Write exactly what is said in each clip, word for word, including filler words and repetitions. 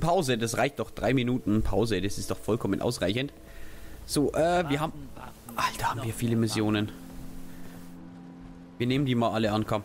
Pause, das reicht doch. Drei Minuten Pause, das ist doch vollkommen ausreichend. So, äh, wir haben... Alter, haben wir viele Missionen. Wir nehmen die mal alle an, komm.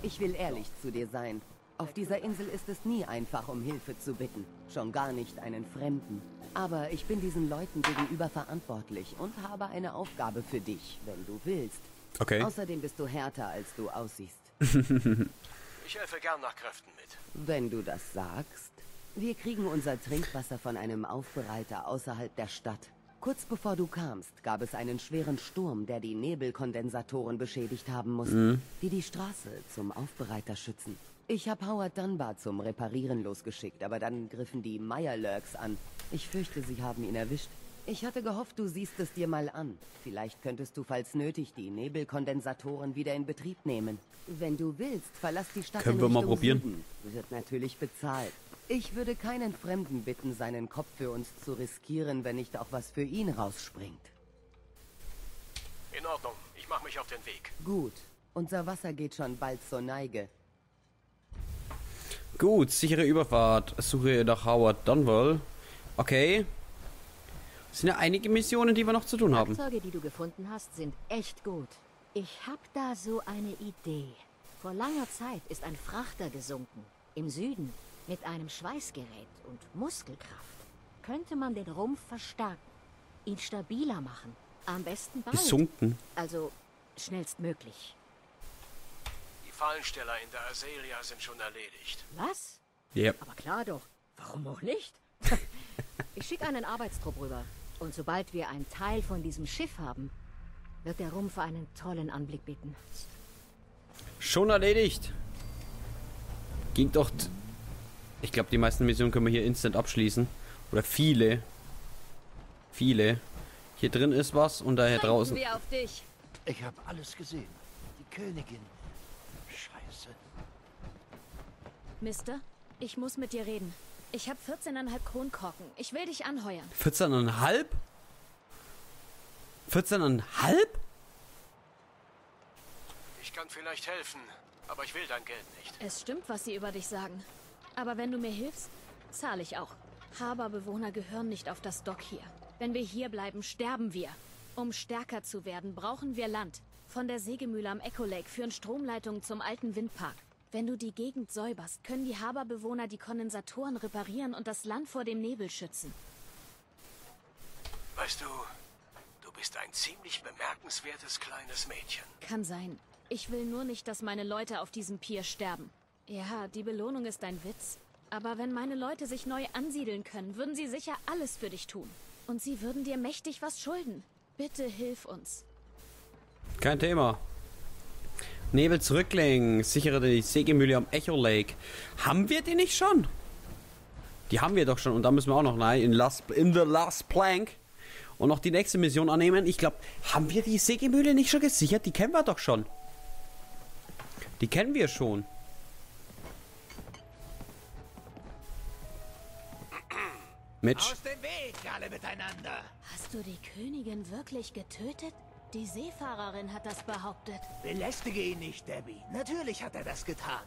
Ich will ehrlich zu dir sein. Auf dieser Insel ist es nie einfach, um Hilfe zu bitten. Schon gar nicht einen Fremden. Aber ich bin diesen Leuten gegenüber verantwortlich und habe eine Aufgabe für dich, wenn du willst. Okay. Außerdem bist du härter, als du aussiehst. Ich helfe gern nach Kräften mit. Wenn du das sagst. Wir kriegen unser Trinkwasser von einem Aufbereiter außerhalb der Stadt. Kurz bevor du kamst, gab es einen schweren Sturm, der die Nebelkondensatoren beschädigt haben musste, mhm. die die Straße zum Aufbereiter schützen. Ich habe Howard Dunbar zum Reparieren losgeschickt, aber dann griffen die Mirelurks an. Ich fürchte, sie haben ihn erwischt. Ich hatte gehofft, du siehst es dir mal an. Vielleicht könntest du, falls nötig, die Nebelkondensatoren wieder in Betrieb nehmen. Wenn du willst, verlass die Stadt. Können wir mal probieren? Wird natürlich bezahlt. Ich würde keinen Fremden bitten, seinen Kopf für uns zu riskieren, wenn nicht auch was für ihn rausspringt. In Ordnung, ich mache mich auf den Weg. Gut, unser Wasser geht schon bald zur Neige. Gut, sichere Überfahrt. Suche nach Howard Dunwell. Okay. Es sind ja einige Missionen, die wir noch zu tun haben. Die Werkzeuge, die du gefunden hast, sind echt gut. Ich hab da so eine Idee. Vor langer Zeit ist ein Frachter gesunken. Im Süden. Mit einem Schweißgerät und Muskelkraft könnte man den Rumpf verstärken, ihn stabiler machen. Am besten bald. Gesunken. Also schnellstmöglich. Die Fallensteller in der Arcadia sind schon erledigt. Was? Ja. Yep. Aber klar doch. Warum auch nicht? Ich schicke einen Arbeitstrupp rüber. Und sobald wir einen Teil von diesem Schiff haben, wird der Rumpf einen tollen Anblick bieten. Schon erledigt. Ging doch... Ich glaube, die meisten Missionen können wir hier instant abschließen. Oder viele. Viele. Hier drin ist was und daher draußen. Wir auf dich. Ich habe alles gesehen. Die Königin. Scheiße. Mister, ich muss mit dir reden. Ich habe vierzehn Komma fünf Kronkorken. Ich will dich anheuern. vierzehn Komma fünf? vierzehn Komma fünf? Ich kann vielleicht helfen, aber ich will dein Geld nicht. Es stimmt, was sie über dich sagen. Aber wenn du mir hilfst, zahle ich auch. Harborbewohner gehören nicht auf das Dock hier. Wenn wir hier bleiben, sterben wir. Um stärker zu werden, brauchen wir Land. Von der Sägemühle am Echo Lake führen Stromleitungen zum alten Windpark. Wenn du die Gegend säuberst, können die Harborbewohner die Kondensatoren reparieren und das Land vor dem Nebel schützen. Weißt du, du bist ein ziemlich bemerkenswertes kleines Mädchen. Kann sein. Ich will nur nicht, dass meine Leute auf diesem Pier sterben. Ja, die Belohnung ist ein Witz. Aber wenn meine Leute sich neu ansiedeln können, würden sie sicher alles für dich tun. Und sie würden dir mächtig was schulden. Bitte hilf uns. Kein Thema. Nebel zurücklegen. Sichere die Sägemühle am Echo Lake. Haben wir die nicht schon? Die haben wir doch schon. Und da müssen wir auch noch rein. In, last, in the last plank. Und noch die nächste Mission annehmen. Ich glaube, haben wir die Sägemühle nicht schon gesichert? Die kennen wir doch schon. Die kennen wir schon. Mitch. Aus dem Weg, alle miteinander. Hast du die Königin wirklich getötet? Die Seefahrerin hat das behauptet. Belästige ihn nicht, Debbie. Natürlich hat er das getan.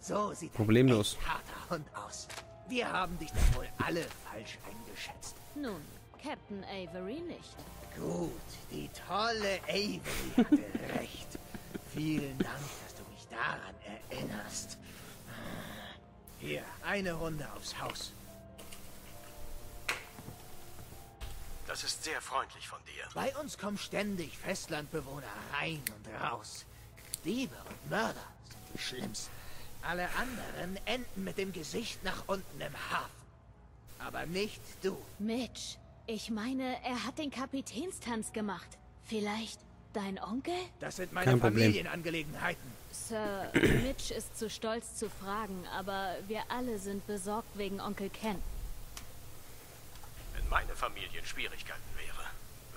So sieht problemlos ein harter Hund aus. Wir haben dich dann wohl alle falsch eingeschätzt. Nun, Captain Avery nicht. Gut, die tolle Avery hatte recht. Vielen Dank, dass du mich daran erinnerst. Hier, eine Runde aufs Haus. Das ist sehr freundlich von dir. Bei uns kommen ständig Festlandbewohner rein und raus. Diebe und Mörder sind die Schlimmsten. Alle anderen enden mit dem Gesicht nach unten im Hafen. Aber nicht du. Mitch, ich meine, er hat den Kapitänstanz gemacht. Vielleicht dein Onkel? Das sind meine Familienangelegenheiten. Sir, Mitch ist zu stolz zu fragen, aber wir alle sind besorgt wegen Onkel Kent. Meine Familie in Schwierigkeiten wäre,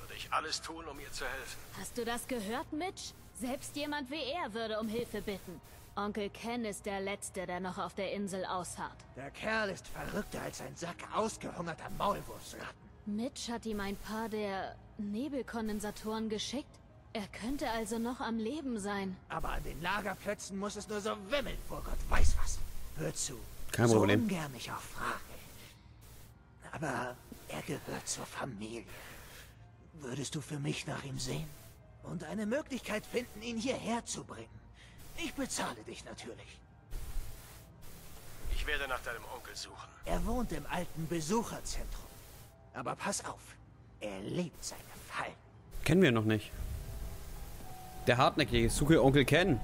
würde ich alles tun, um ihr zu helfen. Hast du das gehört, Mitch? Selbst jemand wie er würde um Hilfe bitten. Onkel Ken ist der Letzte, der noch auf der Insel ausharrt. Der Kerl ist verrückter als ein Sack ausgehungerter Maulwurfsratten. Mitch hat ihm ein paar der Nebelkondensatoren geschickt. Er könnte also noch am Leben sein. Aber an den Lagerplätzen muss es nur so wimmeln, vor Gott weiß was. Hör zu, Kein Problem. So ungern ich auch frage. Aber er gehört zur Familie. Würdest du für mich nach ihm sehen? Und eine Möglichkeit finden, ihn hierher zu bringen. Ich bezahle dich natürlich. Ich werde nach deinem Onkel suchen. Er wohnt im alten Besucherzentrum. Aber pass auf, er liebt seine Fallen. Kennen wir noch nicht. Der hartnäckige, suche Onkel Ken.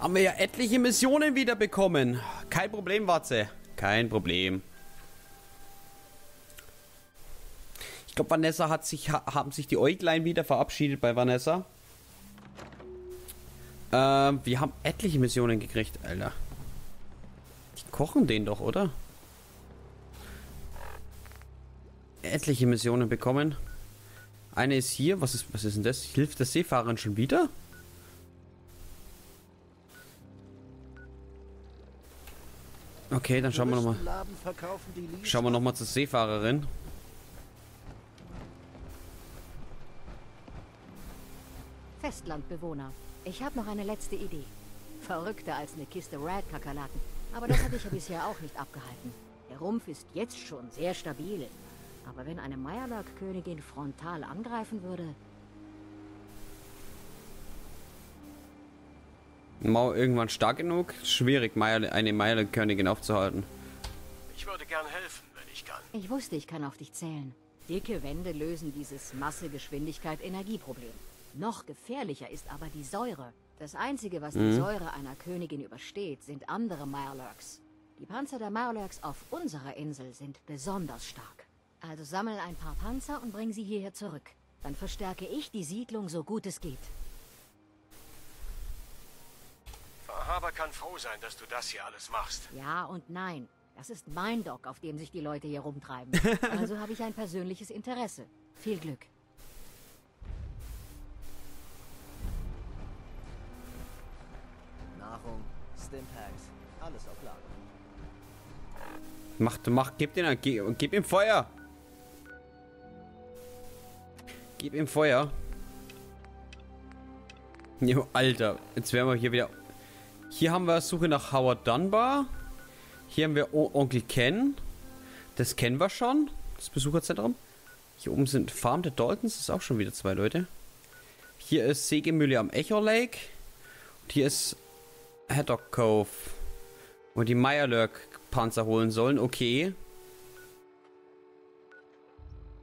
Haben wir ja etliche Missionen wiederbekommen. Kein Problem, Watze. Kein Problem. Ich glaube, Vanessa hat sich, haben sich die Äuglein wieder verabschiedet bei Vanessa. Ähm, wir haben etliche Missionen gekriegt, Alter. Die kochen den doch, oder? Etliche Missionen bekommen. Eine ist hier. Was ist, was ist denn das? Hilft der Seefahrerin schon wieder? Okay, dann schauen wir nochmal. Schauen wir nochmal zur Seefahrerin. Festlandbewohner. Ich habe noch eine letzte Idee. Verrückter als eine Kiste Red-Kakerlaken. Aber das habe ich ja bisher auch nicht abgehalten. Der Rumpf ist jetzt schon sehr stabil. Aber wenn eine Mirelurk-Königin frontal angreifen würde... Mauer irgendwann stark genug? Schwierig, eine Mirelurk-Königin aufzuhalten. Ich würde gern helfen, wenn ich kann. Ich wusste, ich kann auf dich zählen. Dicke Wände lösen dieses Masse-Geschwindigkeit-Energieproblem. Noch gefährlicher ist aber die Säure. Das Einzige, was mhm. die Säure einer Königin übersteht, sind andere Mirelurks. Die Panzer der Mirelurks auf unserer Insel sind besonders stark. Also sammel ein paar Panzer und bring sie hierher zurück. Dann verstärke ich die Siedlung so gut es geht. Far Harbor kann froh sein, dass du das hier alles machst. Ja und nein. Das ist mein Dock, auf dem sich die Leute hier rumtreiben. Also habe ich ein persönliches Interesse. Viel Glück. Nahrung, Stimpacks, alles auf Lager. Mach, mach, gib den an, gib, gib ihm Feuer. Gib ihm Feuer. Jo, Alter. Jetzt werden wir hier wieder... Hier haben wir Suche nach Howard Dunbar. Hier haben wir o Onkel Ken. Das kennen wir schon. Das Besucherzentrum. Hier oben sind Farm der Daltons. Das ist auch schon wieder zwei Leute. Hier ist Sägemühle am Echo Lake. Und hier ist Haddock Cove. Und die Mirelurk-Panzer holen sollen. Okay.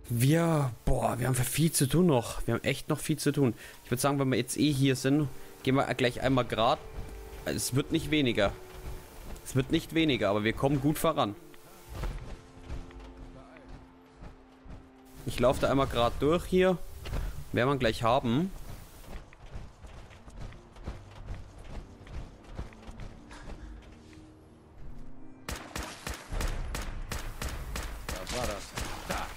Wir, boah, wir haben viel zu tun noch. Wir haben echt noch viel zu tun. Ich würde sagen, wenn wir jetzt eh hier sind, gehen wir gleich einmal grad. Es wird nicht weniger. Es wird nicht weniger, aber wir kommen gut voran. Ich laufe da einmal grad durch hier. Werden wir gleich haben. Was war das? Da.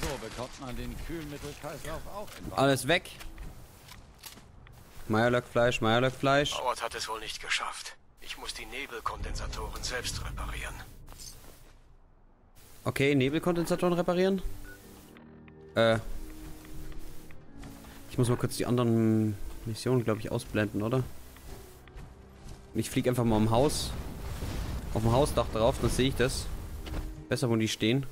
So bekommt man den Kühlmittelkreislauf auch in Wagen. Alles weg. Mirelurk-Fleisch, Mirelurk-Fleisch. Howard hat es wohl nicht geschafft. Ich muss die Nebelkondensatoren selbst reparieren. Okay, Nebelkondensatoren reparieren. Äh. Ich muss mal kurz die anderen Missionen, glaube ich, ausblenden, oder? Ich fliege einfach mal am Haus. Auf dem Hausdach drauf, dann sehe ich das. Besser, wo die stehen.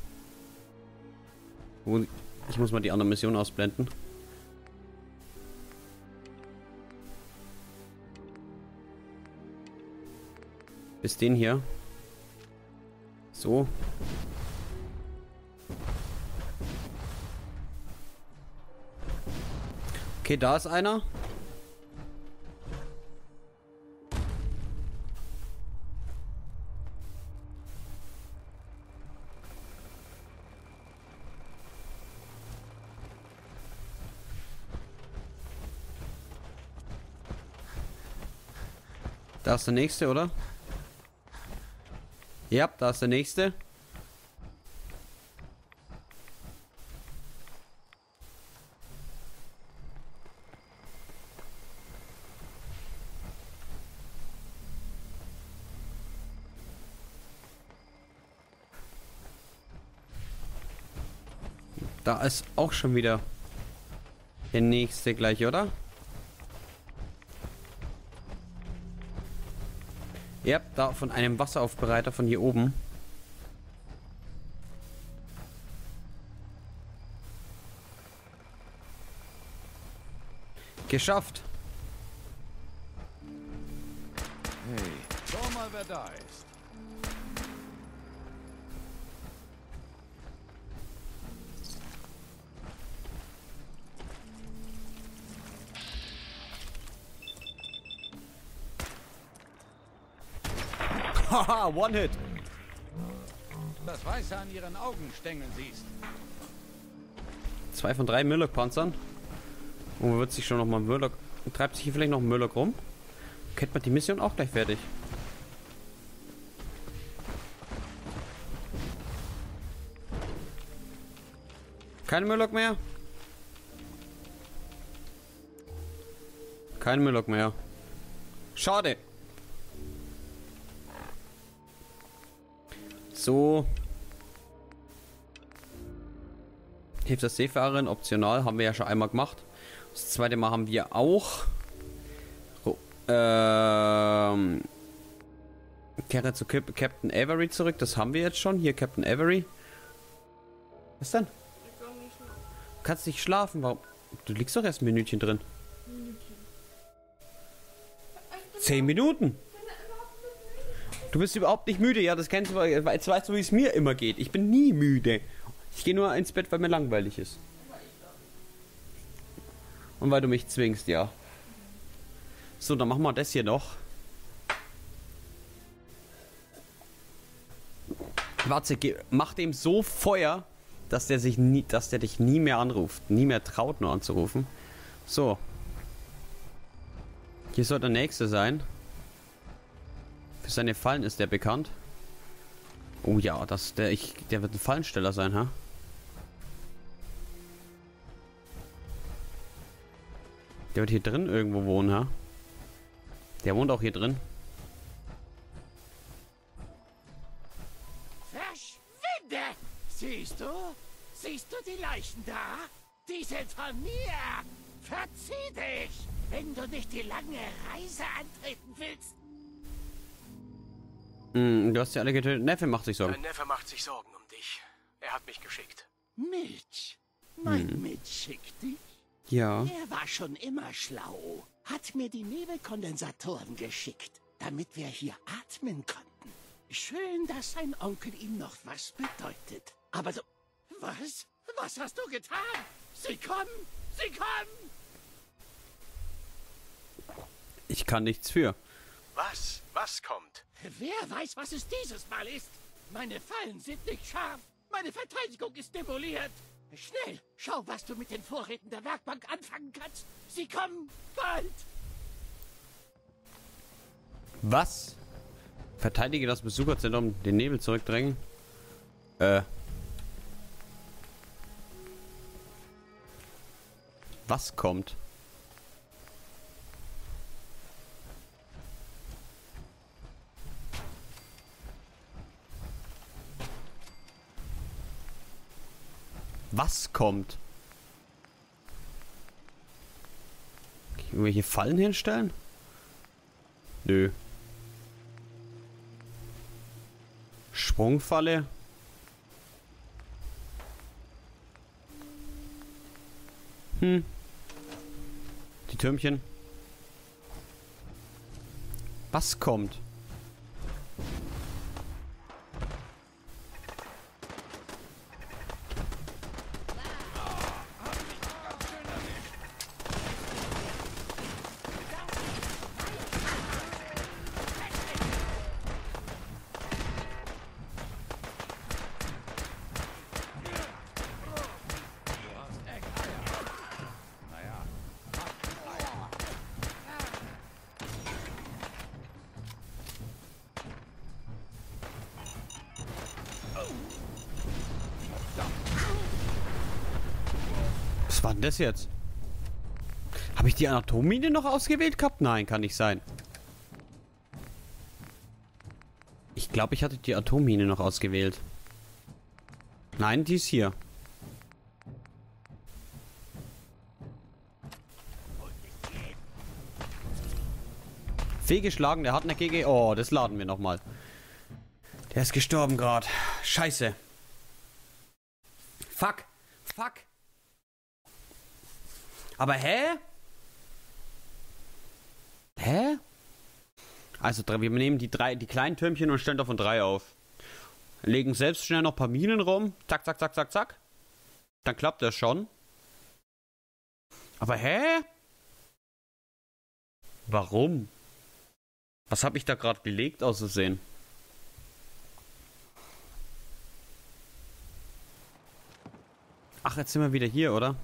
Ich muss mal die andere Mission ausblenden. Bis den hier. So. Okay, da ist einer. Da ist der nächste, oder? Ja, da ist der nächste. Da ist auch schon wieder der nächste gleich, oder? Ja, da von einem Wasseraufbereiter von hier oben. Geschafft. Hey. Schau mal, wer da ist. Haha, One Hit. Das Weiße an ihren Augenstängeln siehst. Zwei von drei Mirelurk-Panzern. Und wird sich schon nochmal Mirelurk. Treibt sich hier vielleicht noch ein Mirelurk rum? Kennt man die Mission auch gleich fertig? Kein Mirelurk mehr? Kein Mirelurk mehr. Schade. So. Hilft das Seefahrerin optional. Haben wir ja schon einmal gemacht. Das zweite Mal haben wir auch. Oh, ähm. Kehre zu Captain Avery zurück. Das haben wir jetzt schon. Hier Captain Avery. Was denn? Ich kann nicht schlafen. Du kannst nicht schlafen. Warum? Du liegst doch erst ein Minütchen drin. Minütchen. Zehn Minuten. Du bist überhaupt nicht müde, ja, das kennst du, jetzt weißt du, wie es mir immer geht. Ich bin nie müde. Ich gehe nur ins Bett, weil mir langweilig ist. Und weil du mich zwingst, ja. So, dann machen wir das hier noch. Warte, mach dem so Feuer, dass der sich nie, dass der dich nie mehr anruft. Nie mehr traut, nur anzurufen. So. Hier soll der nächste sein. Für seine Fallen ist der bekannt. Oh ja, das, der, ich, der wird ein Fallensteller sein, ha? Der wird hier drin irgendwo wohnen, ha? Der wohnt auch hier drin. Verschwinde! Siehst du? Siehst du die Leichen da? Die sind von mir! Verzieh dich! Wenn du nicht die lange Reise antreten willst... Du hast ja alle getötet. Neffe macht sich Sorgen. Mein Neffe macht sich Sorgen um dich. Er hat mich geschickt. Mitch? Mein hm. Mitch schickt dich? Ja. Er war schon immer schlau. Hat mir die Nebelkondensatoren geschickt, damit wir hier atmen konnten. Schön, dass sein Onkel ihm noch was bedeutet. Aber so... Was? Was hast du getan? Sie kommen! Sie kommen! Ich kann nichts für. Was? Was kommt? Wer weiß, was es dieses Mal ist? Meine Fallen sind nicht scharf. Meine Verteidigung ist demoliert. Schnell, schau, was du mit den Vorräten der Werkbank anfangen kannst. Sie kommen bald. Was? Verteidige das Besucherzentrum, den Nebel zurückdrängen. Äh. Was kommt? Was kommt? Können wir hier Fallen hinstellen? Nö. Sprungfalle? Hm. Die Türmchen. Was kommt? Was war denn das jetzt? Habe ich die Anatomie noch ausgewählt gehabt? Nein, kann nicht sein. Ich glaube, ich hatte die Atommine noch ausgewählt. Nein, die ist hier. Fehlgeschlagen, der hat eine G G. Oh, das laden wir nochmal. Der ist gestorben gerade. Scheiße. Fuck. Fuck. Aber hä? Hä? Also wir nehmen die drei, die kleinen Türmchen und stellen davon drei auf. Legen selbst schnell noch ein paar Minen rum. Zack, zack, zack, zack, zack. Dann klappt das schon. Aber hä? Warum? Was habe ich da gerade gelegt aus Versehen? Ach, jetzt sind wir wieder hier, oder?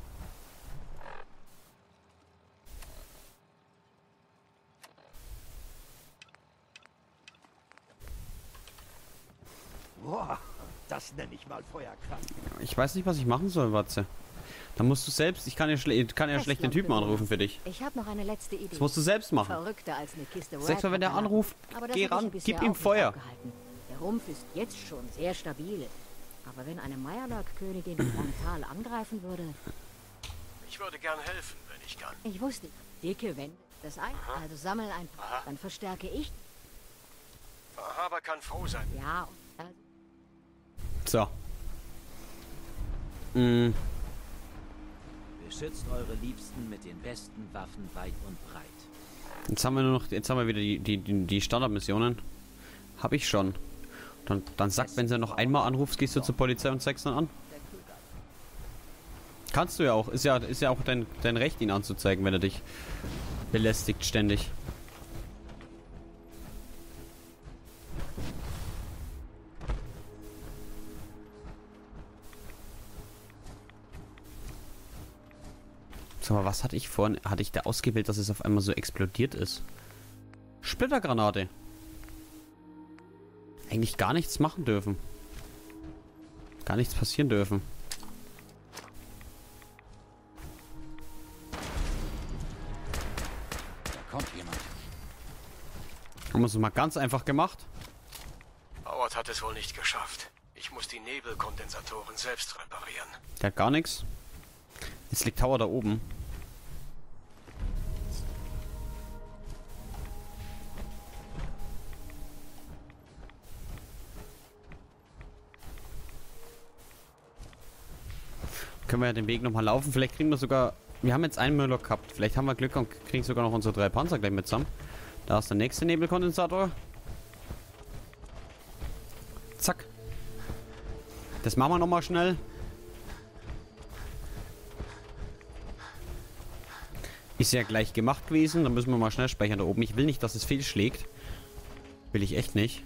Boah, das nenne ich mal Feuerkraft. Ich weiß nicht, was ich machen soll, Watze. Da musst du selbst, ich kann ja, schle kann ja schlecht den Typen anrufen für dich. Ich habe noch eine letzte Idee. Das musst du selbst machen. Verrückter als eine Kiste selbst mal, wenn der anruft, geh ran, gib ihm Feuer. Der Rumpf ist jetzt schon sehr stabil. Aber wenn eine Mirelurk-Königin frontal angreifen würde... Ich würde gern helfen, wenn ich kann. Ich wusste, dicke Wände, das ein, aha, also sammel ein paar, aha, dann verstärke ich. Far Harbor kann froh sein. Ja, und... So. Mhm. Schützt eure Liebsten mit den besten Waffen weit und breit. Jetzt haben wir nur noch, jetzt haben wir wieder die, die, die Standardmissionen. Hab ich schon. Dann, dann sagt, wenn sie noch einmal anrufst, gehst du zur Polizei und zeigst dann an. Kannst du ja auch. Ist ja, ist ja auch dein, dein Recht, ihn anzuzeigen, wenn er dich belästigt ständig. Aber was hatte ich vorhin? Hatte ich da ausgewählt, dass es auf einmal so explodiert ist? Splittergranate. Eigentlich gar nichts machen dürfen. Gar nichts passieren dürfen. Da kommt jemand. Haben wir es mal ganz einfach gemacht? Howard hat es wohl nicht geschafft. Ich muss die Nebelkondensatoren selbst reparieren. Der hat gar nichts. Jetzt liegt Howard da oben. Können wir ja den Weg nochmal laufen. Vielleicht kriegen wir sogar... Wir haben jetzt einen Mirelurk gehabt. Vielleicht haben wir Glück und kriegen sogar noch unsere drei Panzer gleich mit zusammen. Da ist der nächste Nebelkondensator. Zack. Das machen wir nochmal schnell. Ist ja gleich gemacht gewesen. Dann müssen wir mal schnell speichern da oben. Ich will nicht, dass es fehlschlägt. Will ich echt nicht.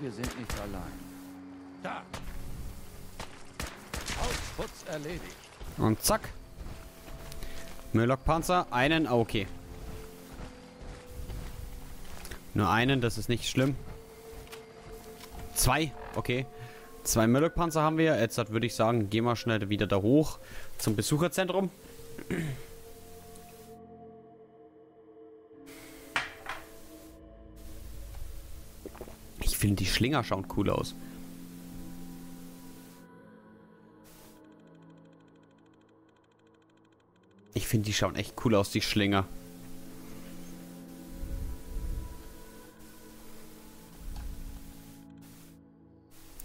Wir sind nicht allein. Da. Ausputz erledigt. Und zack. Mirelurk Panzer. Einen. Okay. Nur einen, das ist nicht schlimm. Zwei. Okay. Zwei Mirelurk Panzer haben wir. Jetzt würde ich sagen, gehen wir schnell wieder da hoch zum Besucherzentrum. Ich finde, die Schlinger schauen cool aus. Ich finde, die schauen echt cool aus, die Schlinger.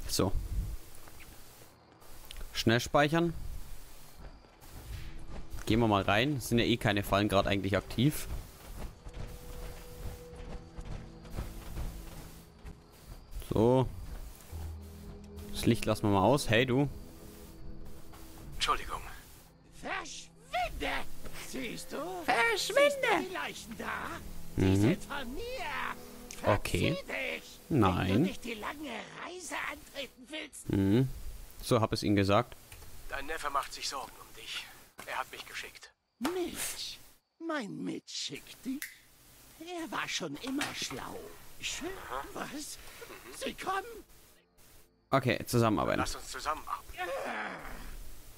So. Schnell speichern. Gehen wir mal rein. Es sind ja eh keine Fallen gerade eigentlich aktiv. So. Das Licht lassen wir mal aus. Hey, du. Entschuldigung. Verschwinde! Siehst du? Verschwinde! Siehst du die Leichen da? Mhm. Die sind von mir. Verzieh okay. Dich, nein. Wenn du nicht die lange Reise antreten willst. Mhm. So hab es ihm gesagt. Dein Neffe macht sich Sorgen um dich. Er hat mich geschickt. Mitch. Mein Mitch schickt dich. Er war schon immer schlau. Schön, was? Sie kommen? Okay, zusammenarbeiten. Lass uns zusammenarbeiten. Ja,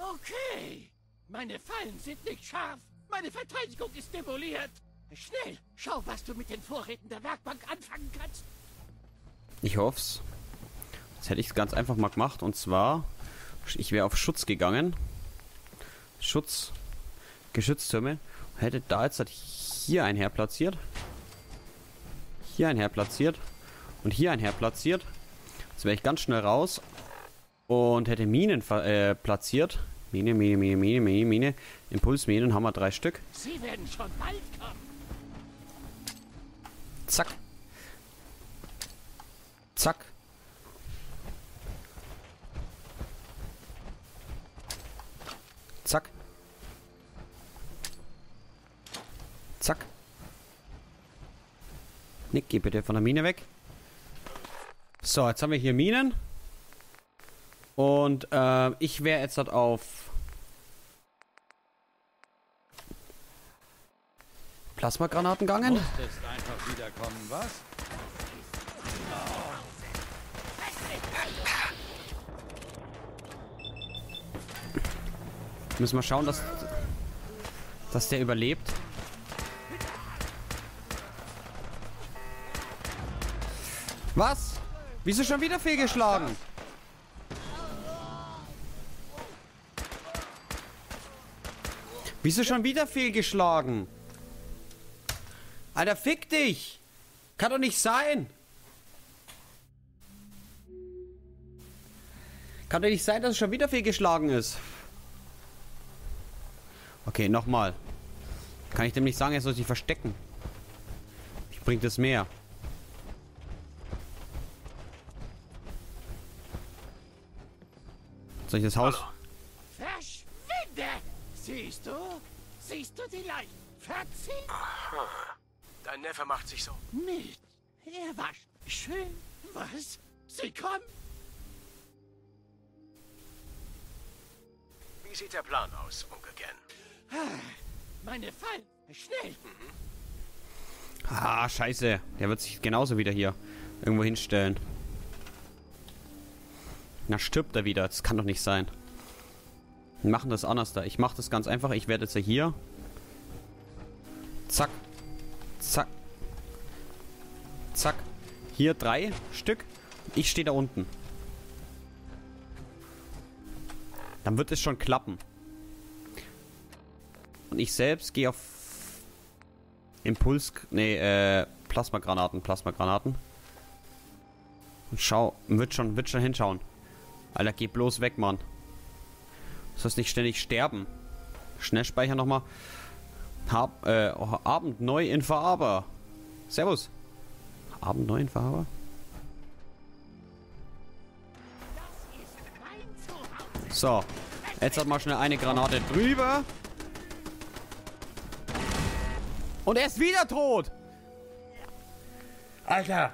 okay. Meine Fallen sind nicht scharf. Meine Verteidigung ist demoliert. Schnell, schau, was du mit den Vorräten der Werkbank anfangen kannst. Ich hoff's. Jetzt hätte ich es ganz einfach mal gemacht. Und zwar, ich wäre auf Schutz gegangen. Schutz. Geschütztürme. Und hätte da jetzt halt hier ein Herr platziert. Hier ein Herr platziert. Und hier ein Herr platziert. Jetzt wäre ich ganz schnell raus. Und hätte Minen äh, platziert. Mine, Mine, Mine, Mine, Mine, Mine. Impulsminen haben wir drei Stück. Sie werden schon bald kommen. Zack. Zack. Zack. Zack. Nick, geh bitte von der Mine weg. So, jetzt haben wir hier Minen. Und äh, ich wäre jetzt halt auf Plasmagranaten gegangen. Du musstest einfach wiederkommen, was? Müssen wir schauen, dass, dass der überlebt. Was? Wieso schon wieder fehlgeschlagen? Wieso schon wieder fehlgeschlagen? Alter, fick dich! Kann doch nicht sein! Kann doch nicht sein, dass es schon wieder fehlgeschlagen ist. Okay, nochmal. Kann ich dem nicht sagen, er soll sich verstecken. Ich bringe das mehr. Soll ich das Haus? Verschwinde! Siehst du? Siehst du die Leichen? Verzieh! Dein Neffe macht sich so. Nicht. Er war schön. Was? Sie kommen? Wie sieht der Plan aus, Onkel Kent? Meine Fall! Schnell! Ah, scheiße. Der wird sich genauso wieder hier irgendwo hinstellen. Na, stirbt er wieder. Das kann doch nicht sein. Wir machen das anders da. Ich mache das ganz einfach. Ich werde jetzt hier. Zack. Zack. Zack. Hier drei Stück. Ich stehe da unten. Dann wird es schon klappen. Und ich selbst gehe auf Impuls... Nee, äh... Plasmagranaten, Plasmagranaten. Und schau... Wird schon, wird schon hinschauen. Alter, geh bloß weg, Mann. Du sollst nicht ständig sterben. Schnellspeicher nochmal. Hab, äh... Abend neu in Far Harbor. Servus. Abend neu in Far Harbor? So. Jetzt hat mal schnell eine Granate drüber. Und er ist wieder tot! Alter!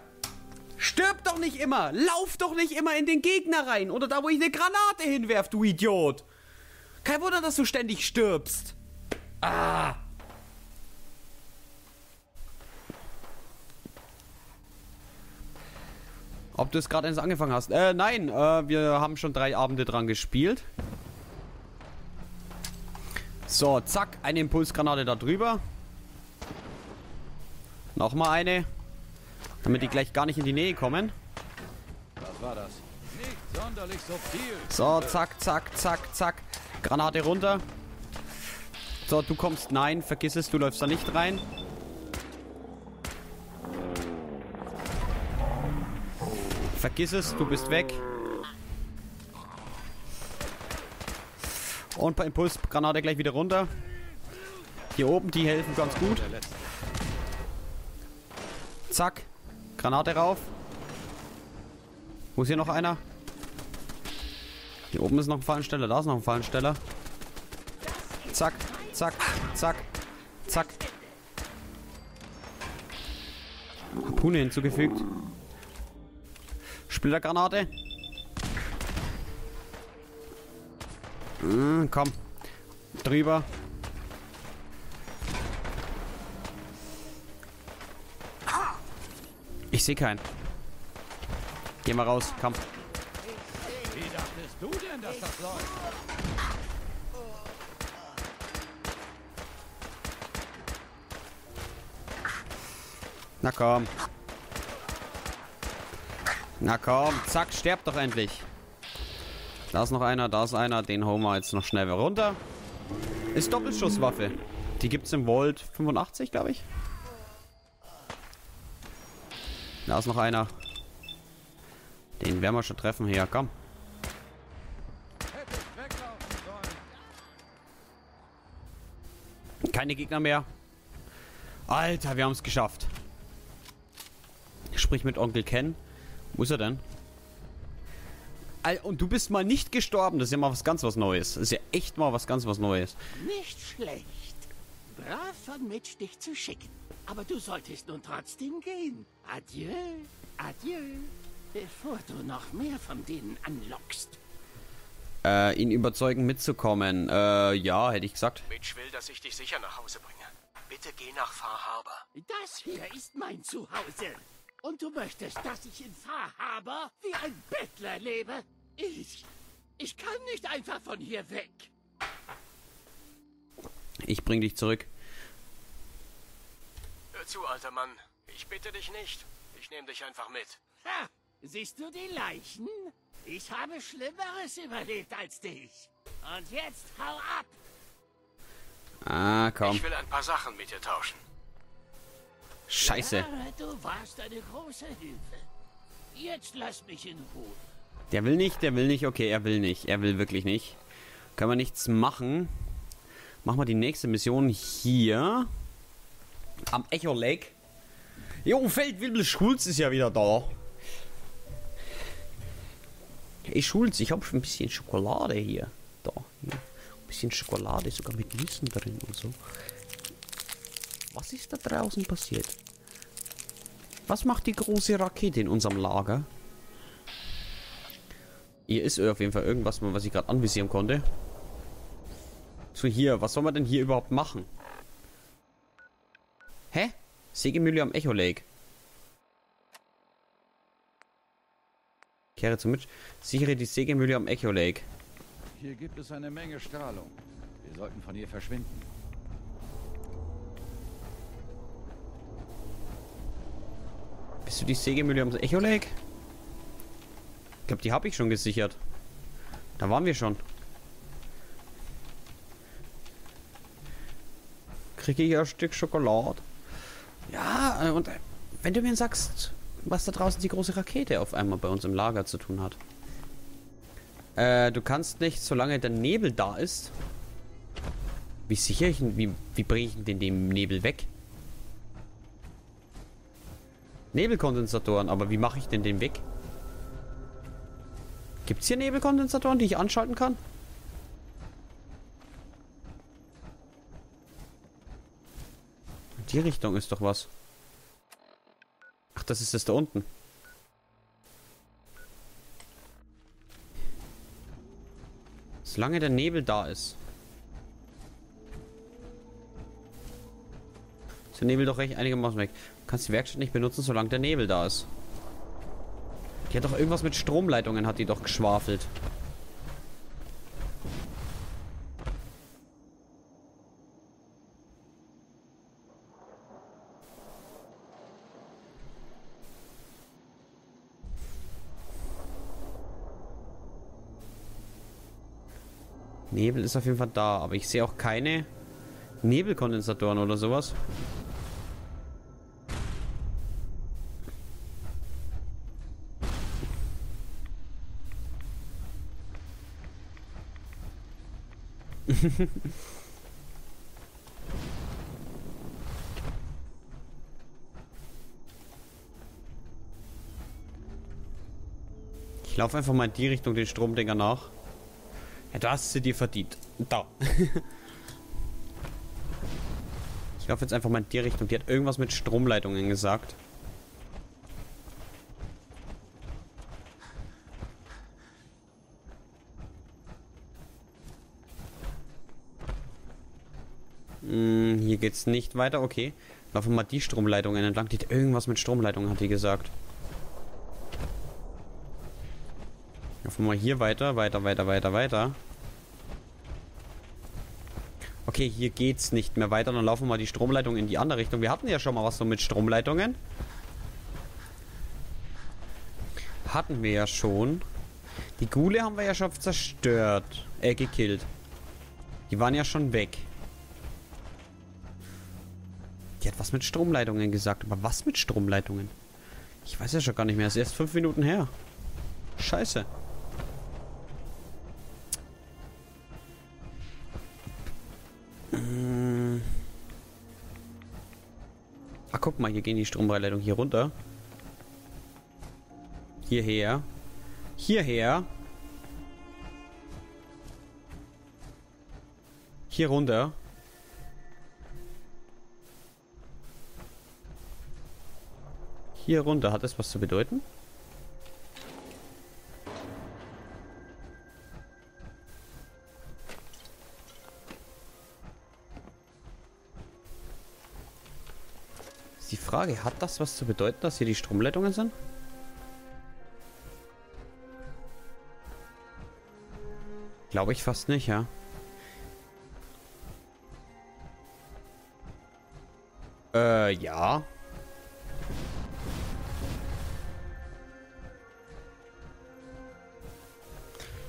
Stirb doch nicht immer! Lauf doch nicht immer in den Gegner rein! Oder da, wo ich eine Granate hinwerf, du Idiot! Kein Wunder, dass du ständig stirbst! Ah! Ob du es gerade erst angefangen hast? Äh, nein! Äh, wir haben schon drei Abende dran gespielt. So, zack! Eine Impulsgranate da drüber. Nochmal eine. Damit die gleich gar nicht in die Nähe kommen. Was war das? Nicht sonderlich subtil. So, zack, zack, zack, zack. Granate runter. So, du kommst. Nein, vergiss es, du läufst da nicht rein. Vergiss es, du bist weg. Und bei Impuls, Granate gleich wieder runter. Hier oben, die helfen ganz gut. Zack. Granate rauf. Wo ist hier noch einer? Hier oben ist noch ein Fallensteller. Da ist noch ein Fallensteller. Zack. Zack. Zack. Zack. Harpune hinzugefügt. Splittergranate. Hm, komm. Drüber. Ich sehe keinen. Geh mal raus, Kampf. Wie dachtest du denn, dass das läuft? Na komm. Na komm, zack, sterbt doch endlich. Da ist noch einer, da ist einer. Den hauen wir jetzt noch schnell runter. Ist Doppelschusswaffe. Die gibt es im Volt fünfundachtzig, glaube ich. Da ist noch einer. Den werden wir schon treffen hier. Komm. Keine Gegner mehr. Alter, wir haben es geschafft. Ich sprich mit Onkel Ken. Wo ist er denn? Al und du bist mal nicht gestorben. Das ist ja mal was ganz was Neues. Das ist ja echt mal was ganz was Neues. Nicht schlecht. Brav von Mitch, dich zu schicken. Aber du solltest nun trotzdem gehen. Adieu. Adieu. Bevor du noch mehr von denen anlockst. Äh, ihn überzeugen mitzukommen. Äh, ja, hätte ich gesagt. Mitch will, dass ich dich sicher nach Hause bringe. Bitte geh nach Far Harbor. Das hier ist mein Zuhause. Und du möchtest, dass ich in Far Harbor wie ein Bettler lebe? Ich... Ich kann nicht einfach von hier weg. Ich bring dich zurück. Hör zu, alter Mann. Ich bitte dich nicht. Ich nehme dich einfach mit. Ha! Siehst du die Leichen? Ich habe Schlimmeres überlebt als dich. Und jetzt hau ab! Ah, komm. Ich will ein paar Sachen mit dir tauschen. Scheiße. Ja, du warst eine große Hilfe. Jetzt lass mich in Ruhe. Der will nicht, der will nicht. Okay, er will nicht. Er will wirklich nicht. Kann man nichts machen. Machen wir die nächste Mission hier. Am Echo Lake. Jo, Feldwibel Schulz ist ja wieder da. Hey Schulz, ich habe schon ein bisschen Schokolade hier. Da, hier. Ein bisschen Schokolade, sogar mit Nüssen drin und so. Was ist da draußen passiert? Was macht die große Rakete in unserem Lager? Hier ist auf jeden Fall irgendwas, was ich gerade anvisieren konnte. So, hier, was soll man denn hier überhaupt machen? Hä? Sägemühle am Echo Lake. Kehre zum Mitch. Sichere die Sägemühle am Echo Lake. Hier gibt es eine Menge Strahlung. Wir sollten von hier verschwinden. Bist du die Sägemühle am Echo Lake? Ich glaube, die habe ich schon gesichert. Da waren wir schon. Kriege ich ein Stück Schokolade. Ja, und wenn du mir sagst, was da draußen die große Rakete auf einmal bei uns im Lager zu tun hat. Äh, du kannst nicht, solange der Nebel da ist. Wie sicher ich, wie, wie bringe ich denn den Nebel weg? Nebelkondensatoren, aber wie mache ich denn den weg? Gibt es hier Nebelkondensatoren, die ich anschalten kann? Die Richtung ist doch was. Ach, das ist das da unten. Solange der Nebel da ist. Ist der Nebel doch recht einigermaßen weg. Du kannst die Werkstatt nicht benutzen, solange der Nebel da ist. Die hat doch irgendwas mit Stromleitungen, hat die doch geschwafelt. Nebel ist auf jeden Fall da, aber ich sehe auch keine Nebelkondensatoren oder sowas. Ich laufe einfach mal in die Richtung den Stromdinger nach. Ja, da hast du dir verdient. Da. Ich laufe jetzt einfach mal in die Richtung. Die hat irgendwas mit Stromleitungen gesagt. Hm, hier geht's nicht weiter. Okay. Laufen wir mal die Stromleitungen entlang. Die hat irgendwas mit Stromleitungen, hat die gesagt. Laufen wir mal hier weiter. Weiter, weiter, weiter, weiter. Okay, hier geht's nicht mehr weiter. Dann laufen wir mal die Stromleitung in die andere Richtung. Wir hatten ja schon mal was so mit Stromleitungen. hatten wir ja schon. Die Ghule haben wir ja schon zerstört. Äh, gekillt. Die waren ja schon weg. Die hat was mit Stromleitungen gesagt. Aber was mit Stromleitungen? Ich weiß ja schon gar nicht mehr. Das ist erst fünf Minuten her. Scheiße. Ach, guck mal. Hier gehen die Stromleitungen hier runter. Hierher. Hierher. Hier runter. Hier runter. Hat das was zu bedeuten? Ist die Frage, hat das was zu bedeuten, dass hier die Stromleitungen sind? Glaube ich fast nicht, ja. Äh, ja.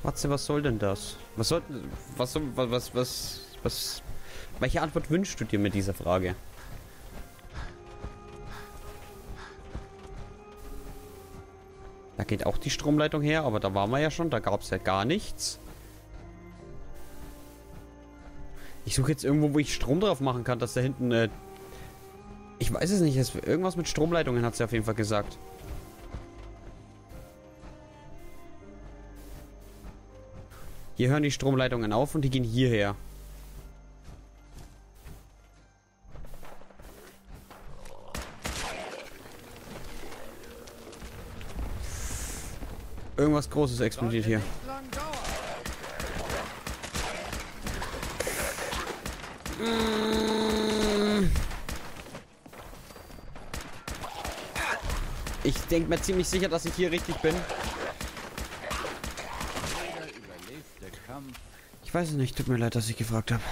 Matze, was soll denn das? Was soll... Was, was, was, was, was... Welche Antwort wünschst du dir mit dieser Frage? Da geht auch die Stromleitung her, aber da waren wir ja schon, da gab es ja gar nichts. Ich suche jetzt irgendwo, wo ich Strom drauf machen kann, dass da hinten... Äh ich weiß es nicht, irgendwas mit Stromleitungen hat sie auf jeden Fall gesagt. Hier hören die Stromleitungen auf und die gehen hierher. Irgendwas Großes explodiert hier. Ich denke mir ziemlich sicher, dass ich hier richtig bin. Ich weiß es nicht, tut mir leid, dass ich gefragt habe.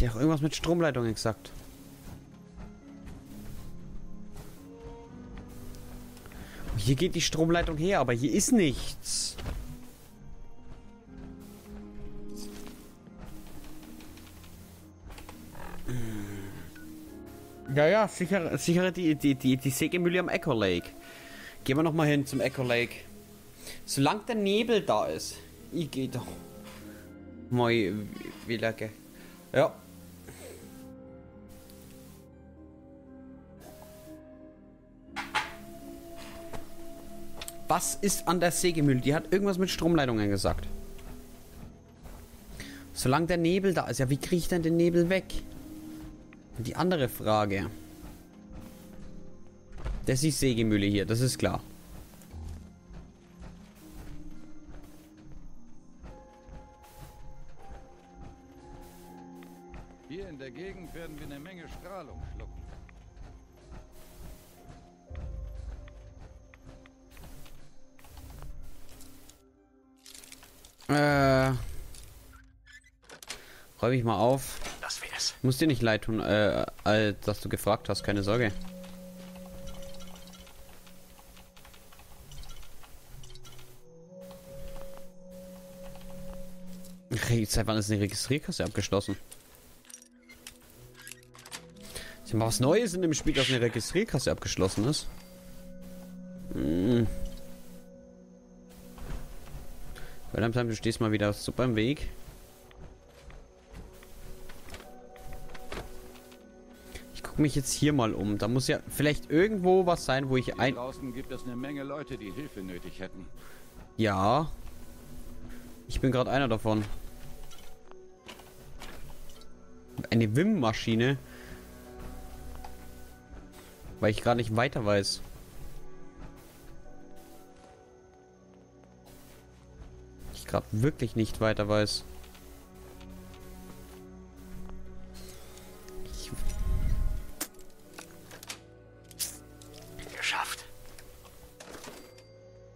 Der hat auch irgendwas mit Stromleitung exakt. Hier geht die Stromleitung her, aber hier ist nichts. Ja, ja, sichere, sichere die, die, die, die Sägemühle am Echo Lake. Gehen wir nochmal hin zum Echo Lake. Solange der Nebel da ist. Ich gehe doch. Moi, wie lecker. Ja. Was ist an der Sägemühle? Die hat irgendwas mit Stromleitungen gesagt. Solange der Nebel da ist. Ja, wie kriege ich denn den Nebel weg? Die andere Frage. Das ist Sägemühle hier, das ist klar. Hier in der Gegend werden wir eine Menge Strahlung schlucken. Äh. Räume ich mal auf. Das wär's. Muss dir nicht leid tun, äh, all, dass du gefragt hast, keine Sorge. Seit wann ist eine Registrierkasse abgeschlossen? Ist ja mal was Neues in dem Spiel, dass eine Registrierkasse abgeschlossen ist. Hm. Verdammt, du stehst mal wieder super im Weg. Ich gucke mich jetzt hier mal um. Da muss ja vielleicht irgendwo was sein, wo ich ein... Draußen gibt es eine Menge Leute, die Hilfe nötig hätten. Ja. Ich bin gerade einer davon. Eine W I M-Maschine. Weil ich gerade nicht weiter weiß. Gerade wirklich nicht weiter weiß. Ich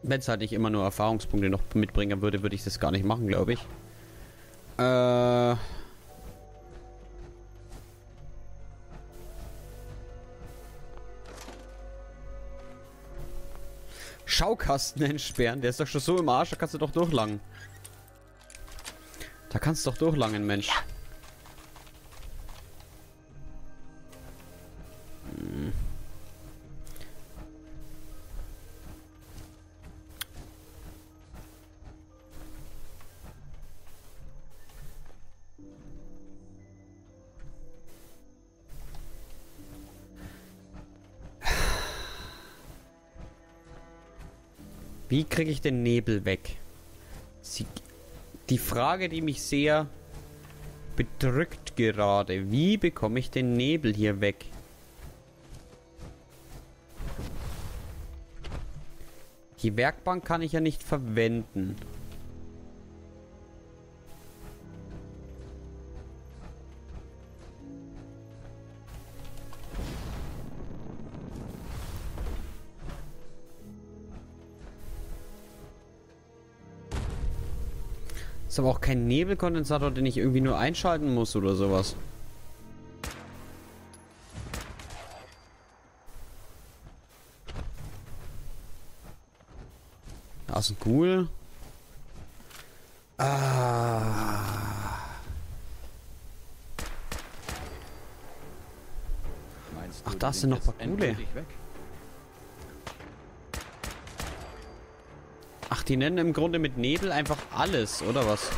wenn es halt nicht immer nur Erfahrungspunkte noch mitbringen würde, würde ich das gar nicht machen, glaube ich. Äh... Schaukasten entsperren, der ist doch schon so im Arsch, da kannst du doch durchlangen. Da kannst du doch durchlangen, Mensch. Hm. Wie kriege ich den Nebel weg? Sie, die Frage, die mich sehr bedrückt gerade. Wie bekomme ich den Nebel hier weg? Die Werkbank kann ich ja nicht verwenden. Ist aber auch kein Nebelkondensator, den ich irgendwie nur einschalten muss oder sowas. Das ist cool. Ah. Ach, da sind noch ein paar coole. Ach, die nennen im Grunde mit Nebel einfach alles, oder was?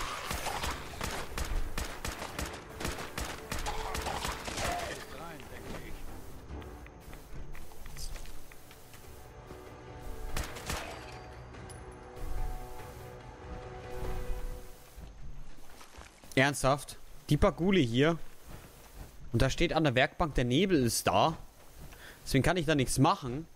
Ernsthaft? Die Pagule hier. Und da steht an der Werkbank, der Nebel ist da. Deswegen kann ich da nichts machen.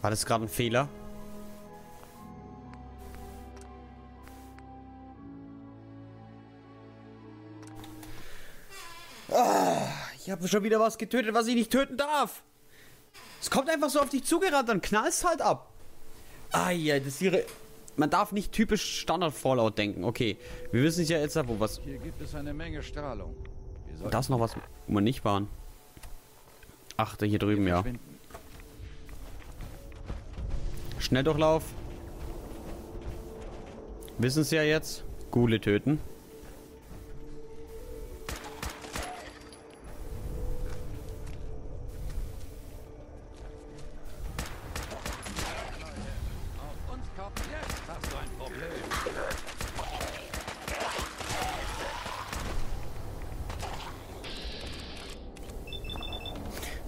War das gerade ein Fehler? Oh, ich habe schon wieder was getötet, was ich nicht töten darf. Es kommt einfach so auf dich zugerannt, dann knallst halt ab. Ah ja, das wäre... Man darf nicht typisch Standard-Fallout denken. Okay, wir wissen es ja jetzt, wo was... Hier gibt es eine Menge Strahlung. Da ist noch was, wo wir nicht waren. Ach, da hier drüben, ja. Schnelldurchlauf. Wissen es ja jetzt. Ghule töten.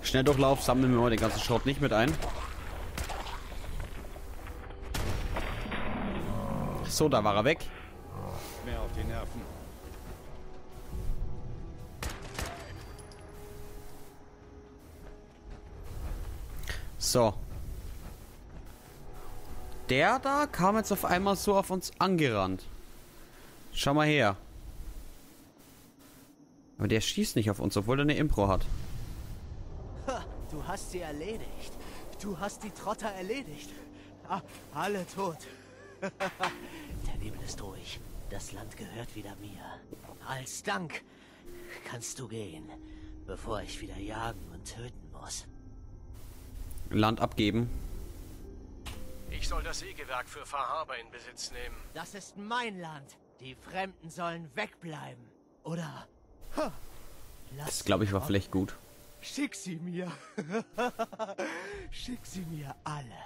Schnelldurchlauf, sammeln wir mal den ganzen Schrott nicht mit ein. So, da war er weg. Mehr auf die Nerven. So. Der da kam jetzt auf einmal so auf uns angerannt. Schau mal her. Aber der schießt nicht auf uns, obwohl er eine Impro hat. Ha, du hast sie erledigt. Du hast die Trotter erledigt. Ah, alle tot. Der Nebel ist ruhig. Das Land gehört wieder mir. Als Dank kannst du gehen, bevor ich wieder jagen und töten muss. Land abgeben. Ich soll das Sägewerk für Far Harbor in Besitz nehmen. Das ist mein Land. Die Fremden sollen wegbleiben. Oder? Ha, das, glaube ich, war vielleicht gut. Schick sie mir. Schick sie mir alle.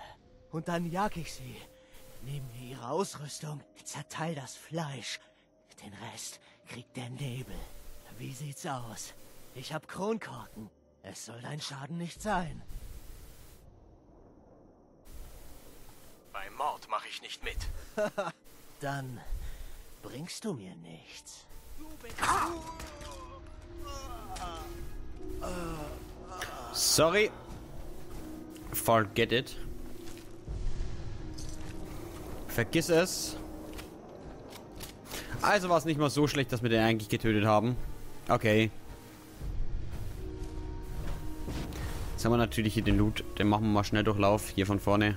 Und dann jag ich sie. Nimm mir ihre Ausrüstung, zerteil das Fleisch. Den Rest kriegt der Nebel. Wie sieht's aus? Ich hab Kronkorken. Es soll dein Schaden nicht sein. Bei Mord mache ich nicht mit. Dann bringst du mir nichts. Du bist... Sorry. Forget it. Vergiss es. Also war es nicht mal so schlecht, dass wir den eigentlich getötet haben. Okay. Jetzt haben wir natürlich hier den Loot. Den machen wir mal schnell Durchlauf. Hier von vorne.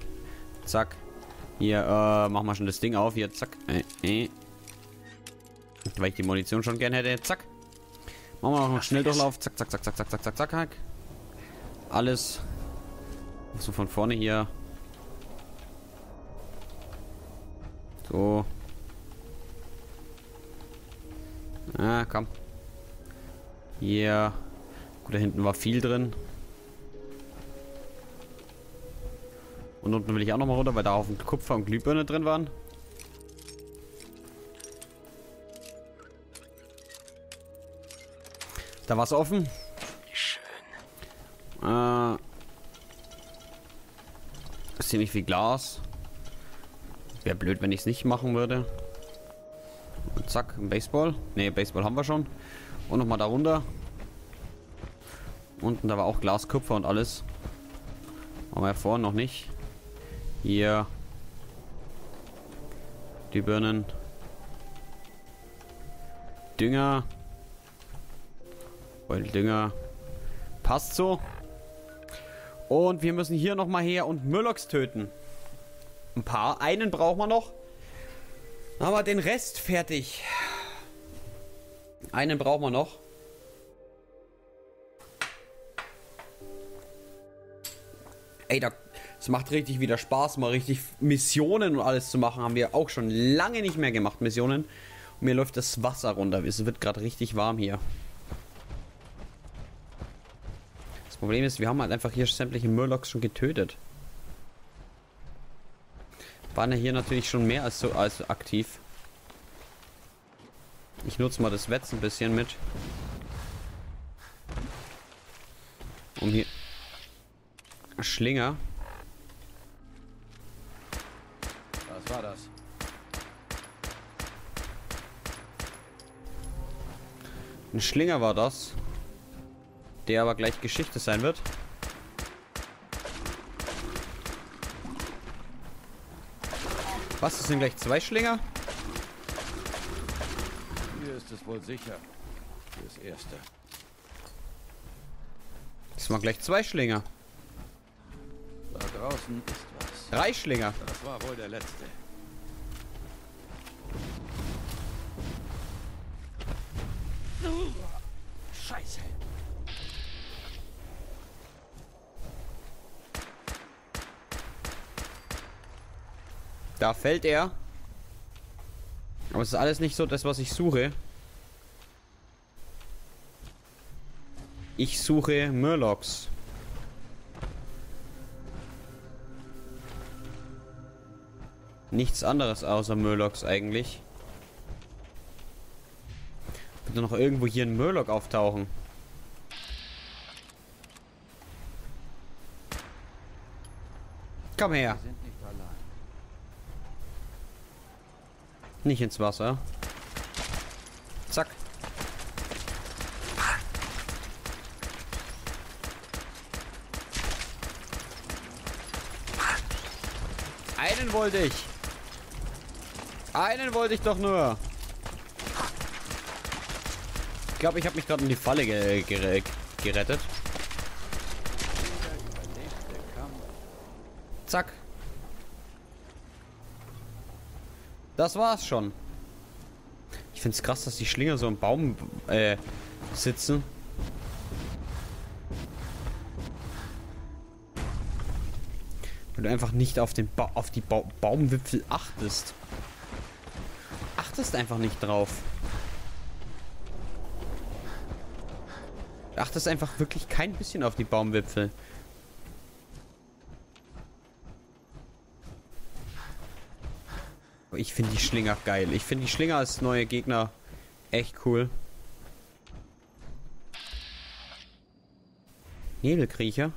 Zack. Hier, äh, machen wir schon das Ding auf. Hier, zack. Äh, äh. Weil ich die Munition schon gern hätte. Zack. Machen wir noch einen Schnelldurchlauf. Zack, zack, zack, zack, zack, zack, zack, zack, zack. Alles. So von vorne hier. So. Ah, komm. Hier. Gut, da hinten war viel drin. Und unten will ich auch nochmal runter, weil da auf dem Kupfer und Glühbirne drin waren. Da war es offen. Schön. Äh. Ist ziemlich viel Glas. Wäre blöd, wenn ich es nicht machen würde. Und zack, ein Baseball. Ne, Baseball haben wir schon. Und nochmal da runter. Unten, da war auch Glas, Kupfer und alles. Aber ja vorne noch nicht. Hier. Die Birnen. Dünger. Dünger. Passt so. Und wir müssen hier nochmal her und Mirelurks töten. Ein paar. Einen brauchen wir noch. Aber den Rest fertig. Einen brauchen wir noch. Ey, das macht richtig wieder Spaß, mal richtig Missionen und alles zu machen. Haben wir auch schon lange nicht mehr gemacht, Missionen. Und mir läuft das Wasser runter. Es wird gerade richtig warm hier. Problem ist, wir haben halt einfach hier sämtliche Mirelurks schon getötet. Waren ja hier natürlich schon mehr als so als aktiv. Ich nutze mal das Wetz ein bisschen mit. Um hier... Schlinger. Was war das? Ein Schlinger war das. Der aber gleich Geschichte sein wird. Was, das sind gleich zwei Schlinger? Hier ist es wohl sicher. Hier ist das erste. Das waren gleich zwei Schlinger. Da draußen ist was. Drei Schlinger. Das war wohl der letzte. Scheiße. Da fällt er. Aber es ist alles nicht so das, was ich suche. Ich suche Mirelurks. Nichts anderes außer Mirelurks eigentlich. Wird noch irgendwo hier ein Mirelurk auftauchen. Komm her. Nicht ins Wasser. Zack. Einen wollte ich. Einen wollte ich doch nur. Ich glaube, ich habe mich gerade in die Falle ge ge gerettet. Zack. Das war's schon. Ich find's krass, dass die Schlinger so im Baum äh, sitzen. Weil du einfach nicht auf den ba auf die ba Baumwipfel achtest. Achtest einfach nicht drauf. Du achtest einfach wirklich kein bisschen auf die Baumwipfel. Ich finde die Schlinger geil. Ich finde die Schlinger als neue Gegner echt cool. Nebelkriecher.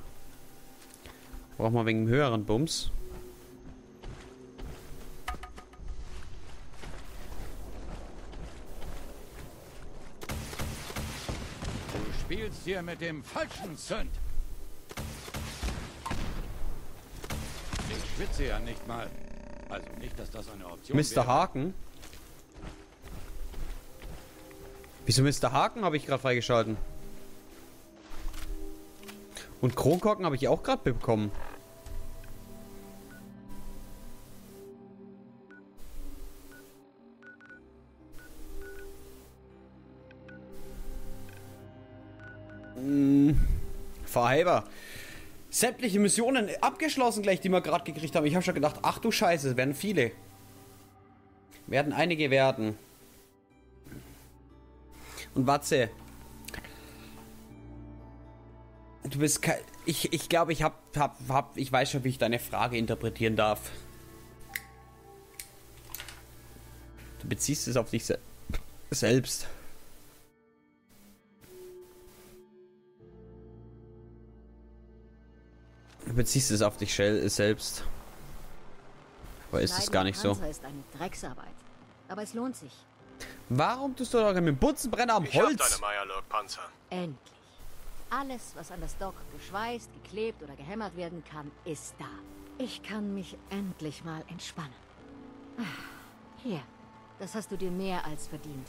Brauchen wir wegen einem höheren Bums. Du spielst hier mit dem falschen Sünd. schwitze ja nicht mal. Also nicht, dass das eine Option ist. Mister Haken? Wieso Mister Haken habe ich gerade freigeschalten? Und Kronkorken habe ich auch gerade bekommen. Hm. Far Harbor. Sämtliche Missionen abgeschlossen gleich, die wir gerade gekriegt haben. Ich habe schon gedacht, ach du Scheiße, es werden viele. Werden einige werden. Und Watze. Du bist kein... Ich, ich glaube, ich hab, hab, hab... Ich weiß schon, wie ich deine Frage interpretieren darf. Du beziehst es auf dich se selbst. Du beziehst es auf dich selbst. Aber ist es gar nicht so. Ist eine Drecksarbeit. Aber es lohnt sich. Warum tust du doch mit dem Butzenbrenner am ich Holz? Hab deine Meierlurk-Panzer. Endlich. Alles, was an das Dock geschweißt, geklebt oder gehämmert werden kann, ist da. Ich kann mich endlich mal entspannen. Hier, das hast du dir mehr als verdient.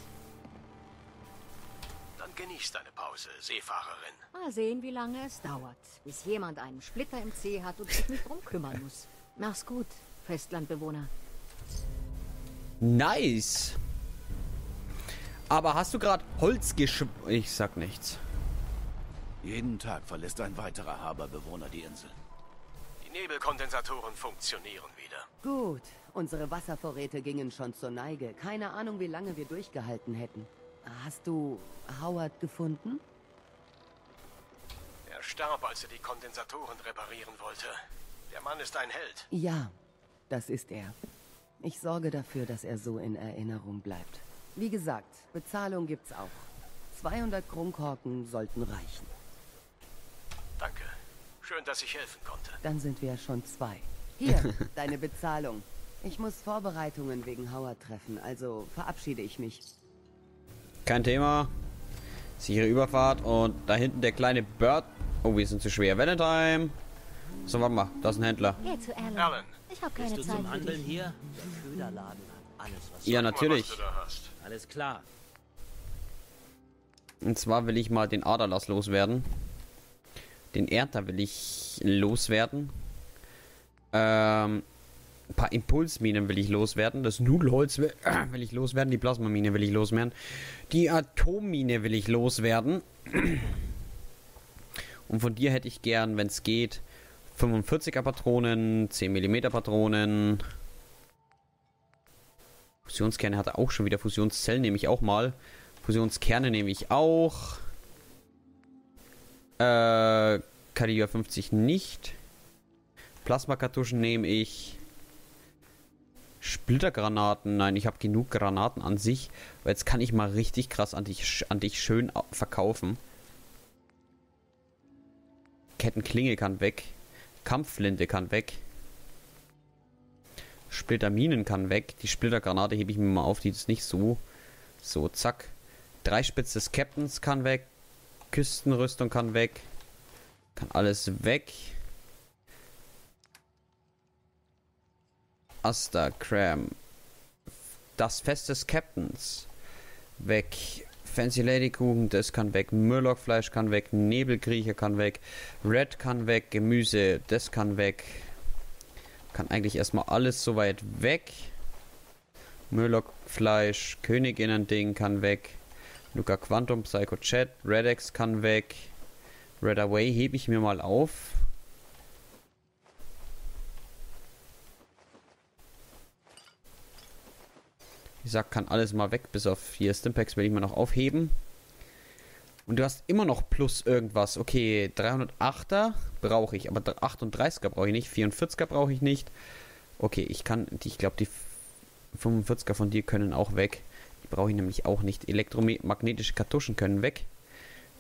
Dann genieß deine Pause, Seefahrerin. Mal sehen, wie lange es dauert, bis jemand einen Splitter im Zeh hat und sich nicht rumkümmern muss. Mach's gut, Festlandbewohner. Nice. Aber hast du gerade Holz geschw... Ich sag nichts. Jeden Tag verlässt ein weiterer Harborbewohner die Insel. Die Nebelkondensatoren funktionieren wieder. Gut, unsere Wasservorräte gingen schon zur Neige. Keine Ahnung, wie lange wir durchgehalten hätten. Hast du Howard gefunden? Er starb, als er die Kondensatoren reparieren wollte. Der Mann ist ein Held. Ja, das ist er. Ich sorge dafür, dass er so in Erinnerung bleibt. Wie gesagt, Bezahlung gibt's auch. zweihundert Kronkorken sollten reichen. Danke. Schön, dass ich helfen konnte. Dann sind wir schon zwei. Hier, deine Bezahlung. Ich muss Vorbereitungen wegen Howard treffen, also verabschiede ich mich. Kein Thema. Sichere Überfahrt und da hinten der kleine Bird. Oh, wir sind zu schwer. Valentine. So, warte mal, da ist ein Händler. Geh zu Alan. Alan. Ich hab keine Zeit. Bist du zum Handeln hier? Der Köderladen hat alles, was ja, natürlich. Mal, was du da hast. Alles klar. Und zwar will ich mal den Aderlass loswerden. Den Erdter will ich loswerden. Ähm, ein paar Impulsminen will ich loswerden. Das Nudelholz will, äh, will ich loswerden. Die Plasmamine will ich loswerden. Die Atommine will ich loswerden. Und von dir hätte ich gern, wenn es geht, fünfundvierziger Patronen, zehn Millimeter Patronen. Fusionskerne hat er auch schon wieder. Fusionszellen nehme ich auch mal. Fusionskerne nehme ich auch. Äh, Kaliber fünfzig nicht. Plasmakartuschen nehme ich. Splittergranaten. Nein, ich habe genug Granaten an sich. Aber jetzt kann ich mal richtig krass an dich, an dich schön verkaufen. Kettenklinge kann weg. Kampfflinte kann weg. Splitterminen kann weg. Die Splittergranate hebe ich mir mal auf. Die ist nicht so. So, zack. Dreispitz des Captains kann weg. Küstenrüstung kann weg. Kann alles weg. Astacram. Das Fest des Captains. Weg. Fancy Lady Kuchen, das kann weg. Murlockfleisch kann weg. Nebelkriecher kann weg. Red kann weg. Gemüse, das kann weg. Kann eigentlich erstmal alles soweit weg. Murlockfleisch, Königinnen-Ding kann weg. Luca Quantum, Psycho Chat, Redex kann weg. Red Away hebe ich mir mal auf. Ich sag, kann alles mal weg, bis auf hier Stimpacks will ich mir noch aufheben. Und du hast immer noch plus irgendwas. Okay, dreihundertachter brauche ich, aber achtunddreißiger brauche ich nicht, vierundvierziger brauche ich nicht. Okay, ich kann, ich glaube, die fünfundvierziger von dir können auch weg. Brauche ich nämlich auch nicht. Elektromagnetische Kartuschen können weg.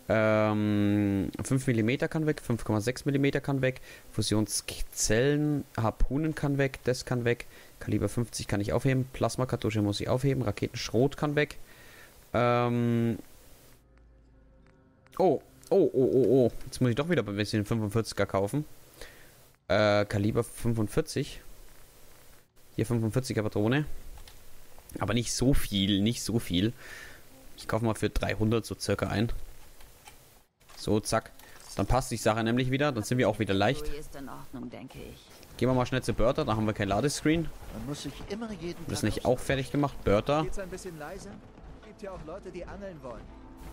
Ähm, fünf Millimeter kann weg. fünf Komma sechs Millimeter kann weg. Fusionszellen, Harpunen kann weg. Das kann weg. Kaliber fünfzig kann ich aufheben. Plasmakartusche muss ich aufheben. Raketenschrot kann weg. Ähm, oh, oh, oh, oh, oh. Jetzt muss ich doch wieder ein bisschen fünfundvierziger kaufen. Äh, Kaliber fünfundvierzig. Hier fünfundvierziger Patrone. Aber nicht so viel, nicht so viel. Ich kaufe mal für dreihundert so circa ein. So, zack. Dann passt die Sache nämlich wieder. Dann sind wir auch wieder leicht. Gehen wir mal schnell zu Börter. Da haben wir kein Ladescreen. Das ist nicht auch fertig gemacht. Börter.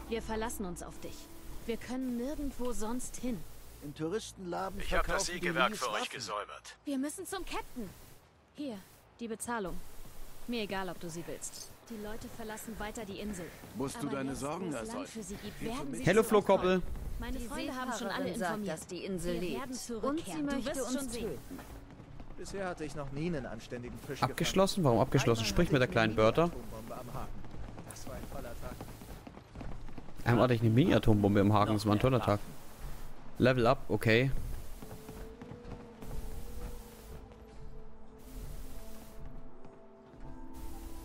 Wir verlassen uns auf dich. Wir können nirgendwo sonst hin. Im Touristenladen. Ich habe das Sägewerk für euch gesäubert. Wir müssen zum Captain. Hier, die Bezahlung. Mir egal, ob du sie willst. Die Leute verlassen weiter die Insel. Musst du deine Sorgen ersetzen. Hello Flohkoppel. Meine Freunde haben schon alle informiert, dass die Insel lebt. Und sie möchte uns töten. Bisher hatte ich noch nie einen anständigen Fisch gefangen. Abgeschlossen? Warum abgeschlossen? Sprich mit der kleinen Börter. Das war ein voller Tag. Einmal hatte ich eine Mini-Atombombe im Haken. Das war ein toller Tag. Level up, okay.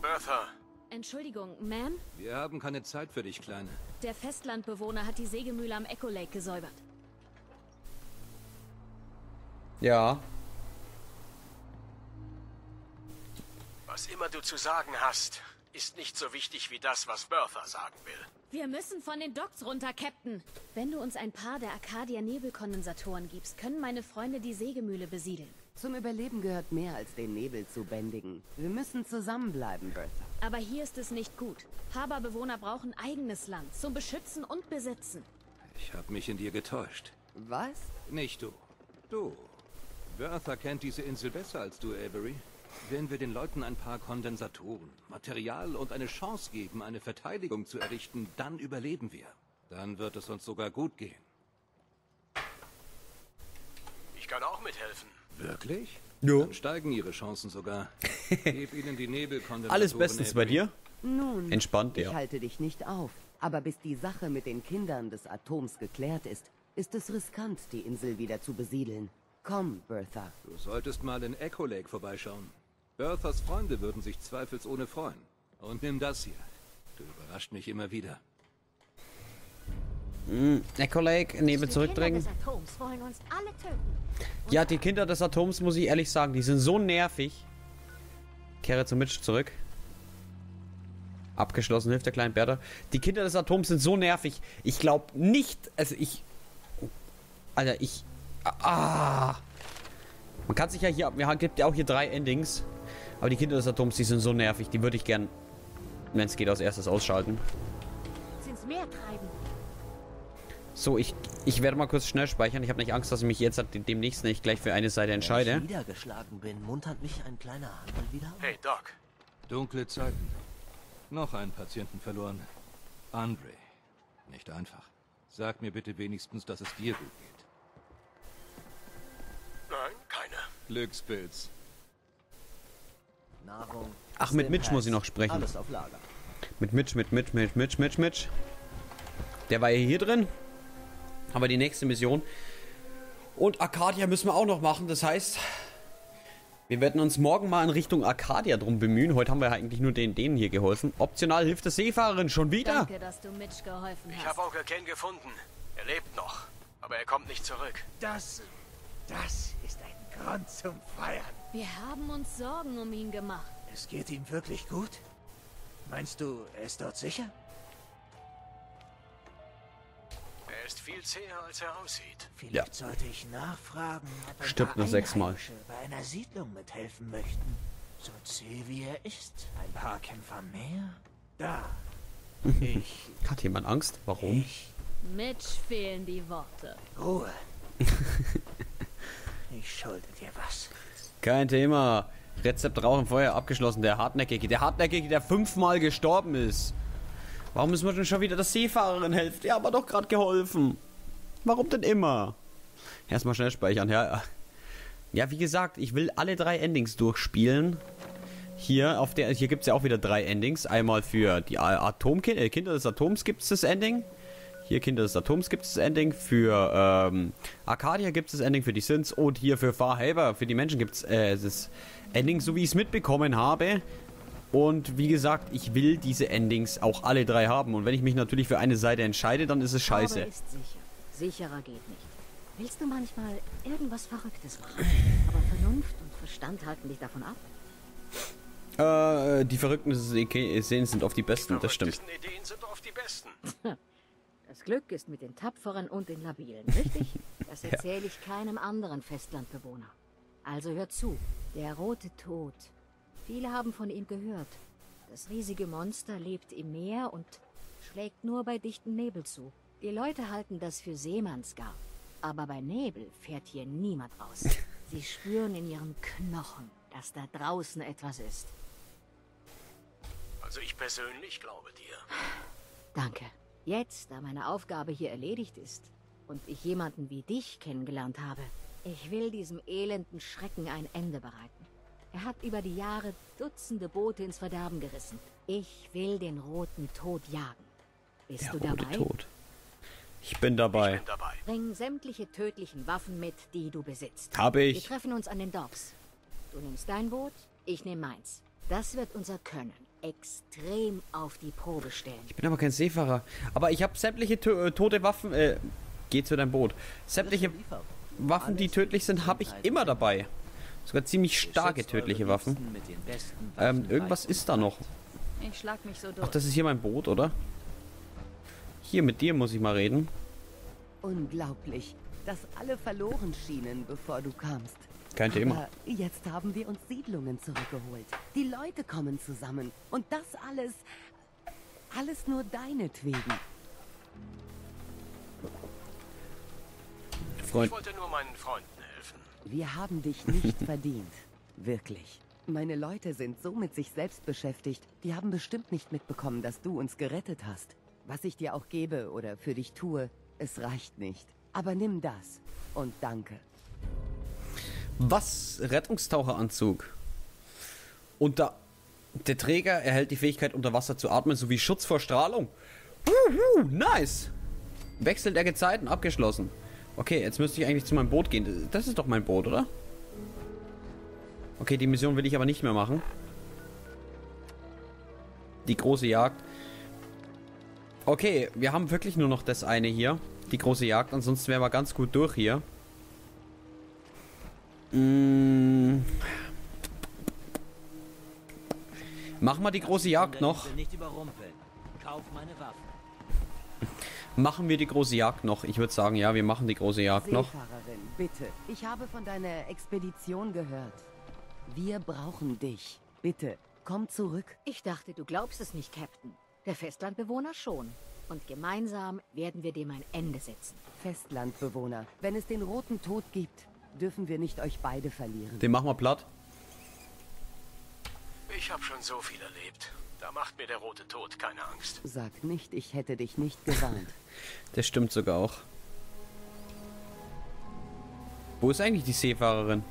Bertha. Entschuldigung, Ma'am? Wir haben keine Zeit für dich, Kleine. Der Festlandbewohner hat die Sägemühle am Echo Lake gesäubert. Ja. Was immer du zu sagen hast, ist nicht so wichtig wie das, was Bertha sagen will. Wir müssen von den Docks runter, Captain. Wenn du uns ein paar der Arcadia Nebelkondensatoren gibst, können meine Freunde die Sägemühle besiedeln. Zum Überleben gehört mehr als den Nebel zu bändigen. Wir müssen zusammenbleiben, Bertha. Aber hier ist es nicht gut. Harborbewohner brauchen eigenes Land zum Beschützen und Besitzen. Ich habe mich in dir getäuscht. Was? Nicht du. Du. Bertha kennt diese Insel besser als du, Avery. Wenn wir den Leuten ein paar Kondensatoren, Material und eine Chance geben, eine Verteidigung zu errichten, dann überleben wir. Dann wird es uns sogar gut gehen. Ich kann auch mithelfen. Wirklich? Ja. Dann steigen ihre Chancen sogar. Gib ihnen die Nebelkondensatoren. Alles bestens bei dir? Nun, entspannt, ja. Ich halte dich nicht auf. Aber bis die Sache mit den Kindern des Atoms geklärt ist, ist es riskant, die Insel wieder zu besiedeln. Komm, Bertha. Du solltest mal in Echo Lake vorbeischauen. Berthas Freunde würden sich zweifelsohne freuen. Und nimm das hier. Du überrascht mich immer wieder. Mm, Echo Lake, Nebel zurückdrängen. Ja, die Kinder des Atoms, muss ich ehrlich sagen, die sind so nervig. Kehre zu Mitch zurück. Abgeschlossen, hilft der kleinen Bertha. Die Kinder des Atoms sind so nervig. Ich glaube nicht, also ich... Oh, Alter, ich... Ah! Man kann sich ja hier... Wir haben ja auch hier drei Endings. Aber die Kinder des Atoms, die sind so nervig. Die würde ich gern, wenn es geht, als erstes ausschalten. So, ich, ich werde mal kurz schnell speichern. Ich habe nicht Angst, dass ich mich jetzt demnächst nicht gleich für eine Seite entscheide. Wenn ich niedergeschlagen bin, muntert mich ein kleiner Handel wieder auf. Hey, Doc. Dunkle Zeiten. Noch einen Patienten verloren. Andre. Nicht einfach. Sag mir bitte wenigstens, dass es dir gut geht. Nein, keine. Glückspilz. Nahrung. Ach, mit Mitch muss ich noch sprechen. Alles auf Lager. Mit Mitch, mit Mitch, mit Mitch, Mitch, Mitch. Der war ja hier drin. Aber die nächste Mission. Und Arcadia müssen wir auch noch machen. Das heißt, wir werden uns morgen mal in Richtung Arcadia drum bemühen. Heute haben wir ja eigentlich nur den, denen hier geholfen. Optional hilft der Seefahrerin schon wieder. Danke, dass du Mitch geholfen hast. Ich habe Onkel Ken gefunden. Er lebt noch. Aber er kommt nicht zurück. Das... Das ist ein Grund zum Feiern. Wir haben uns Sorgen um ihn gemacht. Es geht ihm wirklich gut? Meinst du, er ist dort sicher? Er ist viel zäher, als er aussieht. Vielleicht sollte ich nachfragen, ob er stirbt nur sechsmal bei einer Siedlung mithelfen möchten. So zäh wie er ist. Ein paar Kämpfer mehr. Da. Ich. Hat jemand Angst? Warum? Ich. Mitch fehlen die Worte. Ruhe. Ich schulde dir was. Kein Thema. Rezept Rauch und Feuer abgeschlossen. Der Hartnäckige. Der Hartnäckige, der fünfmal gestorben ist. Warum müssen wir denn schon wieder der Seefahrerin helfen? Die haben wir doch gerade geholfen. Warum denn immer? Erstmal schnell speichern. Ja, ja, wie gesagt, ich will alle drei Endings durchspielen. Hier, auf der, hier gibt es ja auch wieder drei Endings. Einmal für die Atomkinder, äh, Kinder des Atoms gibt es das Ending. Hier Kinder des Atoms gibt es das Ending, für ähm, Arcadia gibt es das Ending für die Sins und hier für Far Harbor, für die Menschen gibt es äh, das Ending, so wie ich es mitbekommen habe. Und wie gesagt, ich will diese Endings auch alle drei haben und wenn ich mich natürlich für eine Seite entscheide, dann ist es scheiße. Aber ist sicher. Sicherer geht nicht. Willst du manchmal irgendwas Verrücktes machen? Aber Vernunft und Verstand halten dich davon ab. Äh, die verrückten Ideen sind oft die besten, das stimmt. Die verrückten Ideen sind oft die besten. Das Glück ist mit den Tapferen und den Labilen, richtig? Das erzähle ich keinem anderen Festlandbewohner. Also hört zu, der Rote Tod. Viele haben von ihm gehört. Das riesige Monster lebt im Meer und schlägt nur bei dichtem Nebel zu. Die Leute halten das für Seemannsgarn. Aber bei Nebel fährt hier niemand raus. Sie spüren in ihren Knochen, dass da draußen etwas ist. Also ich persönlich glaube dir. Danke. Jetzt, da meine Aufgabe hier erledigt ist und ich jemanden wie dich kennengelernt habe, ich will diesem elenden Schrecken ein Ende bereiten. Er hat über die Jahre Dutzende Boote ins Verderben gerissen. Ich will den Roten Tod jagen. Bist Der du rote dabei? Tod. Ich bin dabei. Ich bin dabei. Bring sämtliche tödlichen Waffen mit, die du besitzt. Habe ich. Wir treffen uns an den Docks. Du nimmst dein Boot, ich nehme meins. Das wird unser Können extrem auf die Probe stellen. Ich bin aber kein Seefahrer. Aber ich habe sämtliche to tote Waffen... Äh, geh zu deinem Boot. Sämtliche Waffen, die tödlich sind, habe ich immer dabei. Sogar ziemlich starke tödliche Waffen. Ähm, irgendwas ist da noch. Ach, das ist hier mein Boot, oder? Hier, mit dir muss ich mal reden. Unglaublich, dass alle verloren schienen, bevor du kamst. Kein Thema. Aber jetzt haben wir uns Siedlungen zurückgeholt. Die Leute kommen zusammen. Und das alles... Alles nur deinetwegen. Freund. Ich wollte nur meinen Freunden helfen. Wir haben dich nicht verdient. Wirklich. Meine Leute sind so mit sich selbst beschäftigt. Die haben bestimmt nicht mitbekommen, dass du uns gerettet hast. Was ich dir auch gebe oder für dich tue, es reicht nicht. Aber nimm das und danke. Was? Rettungstaucheranzug. Unter der Träger erhält die Fähigkeit, unter Wasser zu atmen, sowie Schutz vor Strahlung. Uhu, nice! Wechsel der Gezeiten, abgeschlossen. Okay, jetzt müsste ich eigentlich zu meinem Boot gehen. Das ist doch mein Boot, oder? Okay, die Mission will ich aber nicht mehr machen. Die große Jagd. Okay, wir haben wirklich nur noch das eine hier. Die große Jagd, ansonsten wären wir ganz gut durch hier. Mm. Machen wir die große Jagd noch. Machen wir die große Jagd noch. Ich würde sagen, ja, wir machen die große Jagd noch. Seefahrerin, bitte. Ich habe von deiner Expedition gehört. Wir brauchen dich. Bitte, komm zurück. Ich dachte, du glaubst es nicht, Captain. Der Festlandbewohner schon. Und gemeinsam werden wir dem ein Ende setzen. Festlandbewohner, wenn es den Roten Tod gibt, dürfen wir nicht euch beide verlieren. Den machen wir platt. Ich habe schon so viel erlebt. Da macht mir der Rote Tod keine Angst. Sag nicht, ich hätte dich nicht gewarnt. Das stimmt sogar auch. Wo ist eigentlich die Seefahrerin?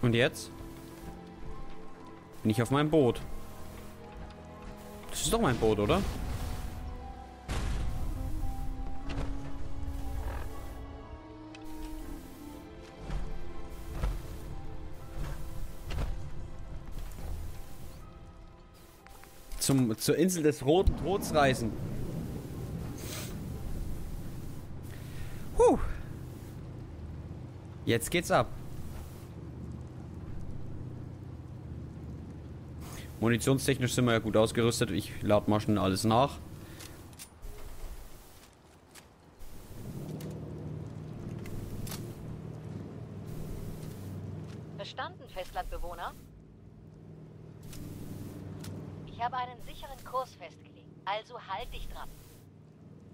Und jetzt? Nicht auf meinem Boot. Das ist doch mein Boot, oder? Zum, zur Insel des Roten Tods reisen. Huh. Jetzt geht's ab. Munitionstechnisch sind wir ja gut ausgerüstet. Ich lade mal schnell alles nach. Verstanden, Festlandbewohner. Ich habe einen sicheren Kurs festgelegt, also halt dich dran.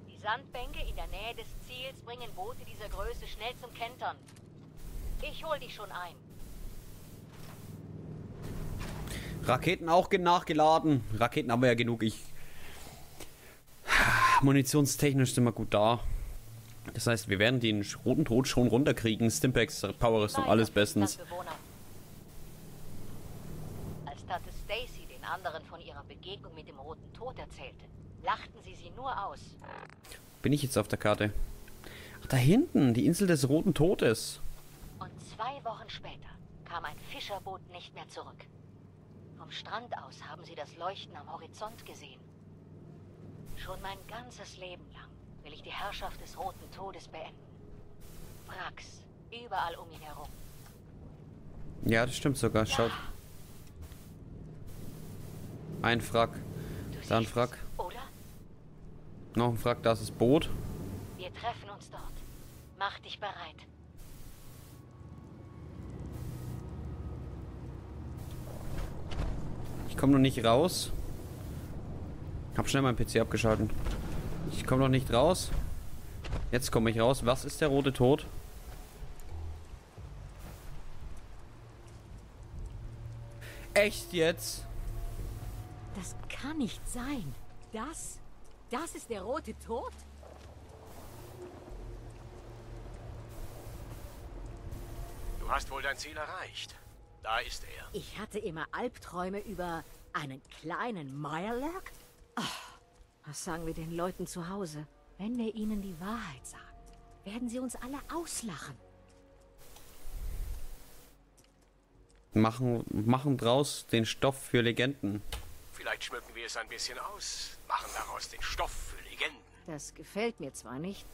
Die Sandbänke in der Nähe des Ziels bringen Boote dieser Größe schnell zum Kentern. Ich hol dich schon ein. Raketen auch nachgeladen. Raketen haben wir ja genug. Ich Munitionstechnisch sind wir gut da. Das heißt, wir werden den Roten Tod schon runterkriegen. Stimpacks, Power-Rüstung, alles bestens. Als Tante Stacy den anderen von ihrer Begegnung mit dem Roten Tod erzählte, lachten sie sie nur aus. Bin ich jetzt auf der Karte? Ach, da hinten, die Insel des Roten Todes. Und zwei Wochen später kam ein Fischerboot nicht mehr zurück. Vom Strand aus haben sie das Leuchten am Horizont gesehen. Schon mein ganzes Leben lang will ich die Herrschaft des Roten Todes beenden. Wracks, überall um ihn herum. Ja, das stimmt sogar. Schaut. Ein Wrack. Da ein Wrack. Noch ein Wrack, da ist das Boot. Wir treffen uns dort. Mach dich bereit. Ich komme noch nicht raus. Hab schnell meinen P C abgeschalten. Ich komme noch nicht raus. Jetzt komme ich raus. Was ist der Rote Tod? Echt jetzt? Das kann nicht sein. Das? Das ist der Rote Tod? Du hast wohl dein Ziel erreicht. Da ist er. Ich hatte immer Albträume über einen kleinen Mirelurk. Oh, was sagen wir den Leuten zu Hause? Wenn wir ihnen die Wahrheit sagen, werden sie uns alle auslachen. Machen, machen draus den Stoff für Legenden. Vielleicht schmücken wir es ein bisschen aus. Machen daraus den Stoff für Legenden. Das gefällt mir zwar nicht,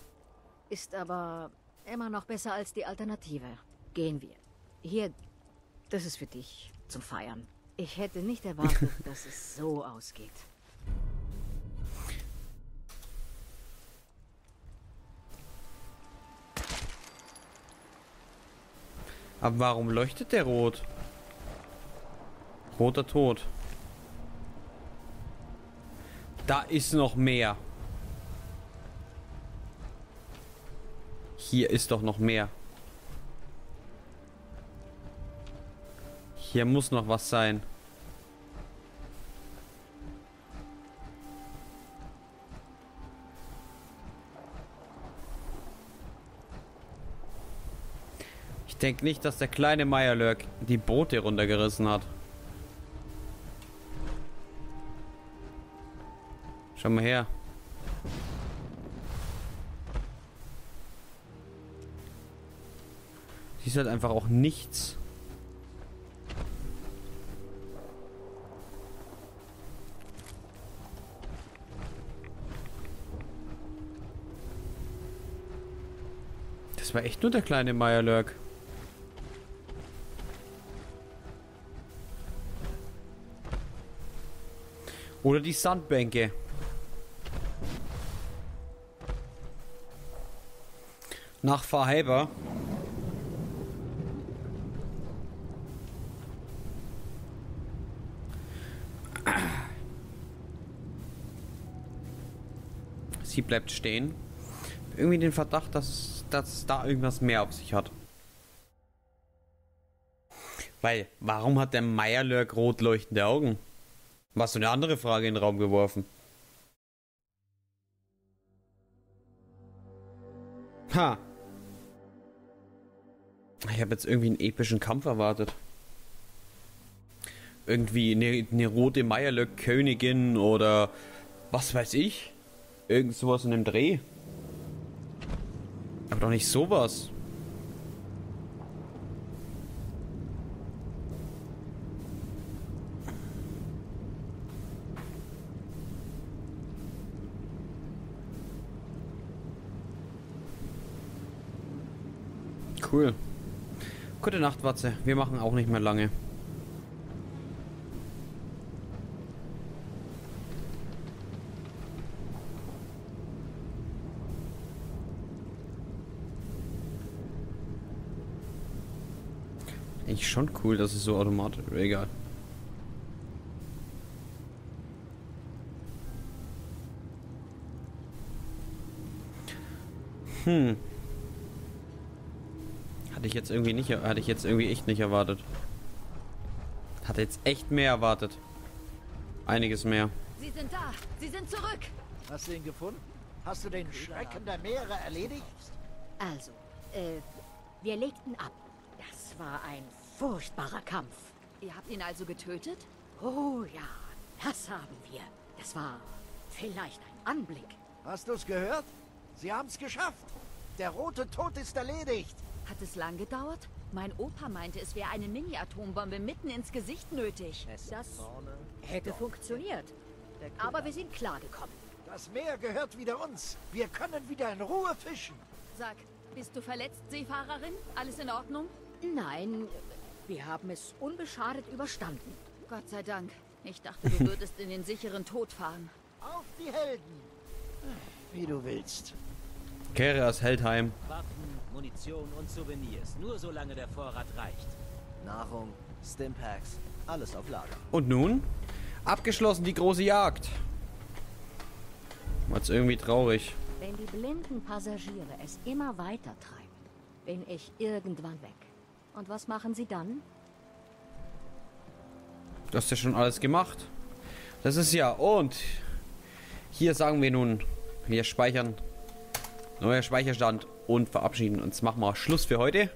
ist aber immer noch besser als die Alternative. Gehen wir. Hier, das ist für dich zum Feiern. Ich hätte nicht erwartet, dass es so ausgeht. Aber warum leuchtet der rot? Roter Tod. Da ist noch mehr. Hier ist doch noch mehr. Hier muss noch was sein. Ich denke nicht, dass der kleine Mirelurk die Boote runtergerissen hat. Schau mal her. Sie ist halt einfach auch nichts. Das war echt nur der kleine Mirelurk. Oder die Sandbänke. Nach Far Harbor. Sie bleibt stehen. Irgendwie den Verdacht, dass, dass da irgendwas mehr auf sich hat. Weil, warum hat der Mirelurk rot leuchtende Augen? Hast du eine andere Frage in den Raum geworfen? Ha! Ich habe jetzt irgendwie einen epischen Kampf erwartet. Irgendwie eine, eine rote Mirelurk-Königin oder was weiß ich. Irgend sowas in dem Dreh. Aber doch nicht sowas. Cool. Gute Nacht, Watze. Wir machen auch nicht mehr lange. Eigentlich schon cool, dass es so automatisch... Egal. Hm. Hatte ich jetzt irgendwie nicht, hatte ich jetzt irgendwie echt nicht erwartet. Hatte jetzt echt mehr erwartet. Einiges mehr. Sie sind da. Sie sind zurück. Hast du ihn gefunden? Hast du den Schrecken der Meere erledigt? Also, äh, wir legten ab. Das war ein furchtbarer Kampf. Ihr habt ihn also getötet? Oh ja, das haben wir. Das war vielleicht ein Anblick. Hast du es gehört? Sie haben es geschafft. Der rote Tod ist erledigt. Hat es lang gedauert? Mein Opa meinte, es wäre eine Mini-Atombombe mitten ins Gesicht nötig. Das hätte funktioniert. Aber wir sind klargekommen. Das Meer gehört wieder uns. Wir können wieder in Ruhe fischen. Sag, bist du verletzt, Seefahrerin? Alles in Ordnung? Nein, Wir haben es unbeschadet überstanden. Gott sei Dank. Ich dachte, du würdest in den sicheren Tod fahren. Auf die Helden! Wie du willst. Kehre aus Heldheim. Waffen, Munition und Souvenirs. Nur solange der Vorrat reicht. Nahrung, Stimpacks, alles auf Lager. Und nun? Abgeschlossen die große Jagd. Macht's irgendwie traurig. Wenn die blinden Passagiere es immer weiter treiben, bin ich irgendwann weg. Und was machen sie dann? Du hast ja schon alles gemacht. Das ist ja... Und hier sagen wir nun, wir speichern. Neuer Speicherstand und verabschieden uns. Machen wir Schluss für heute.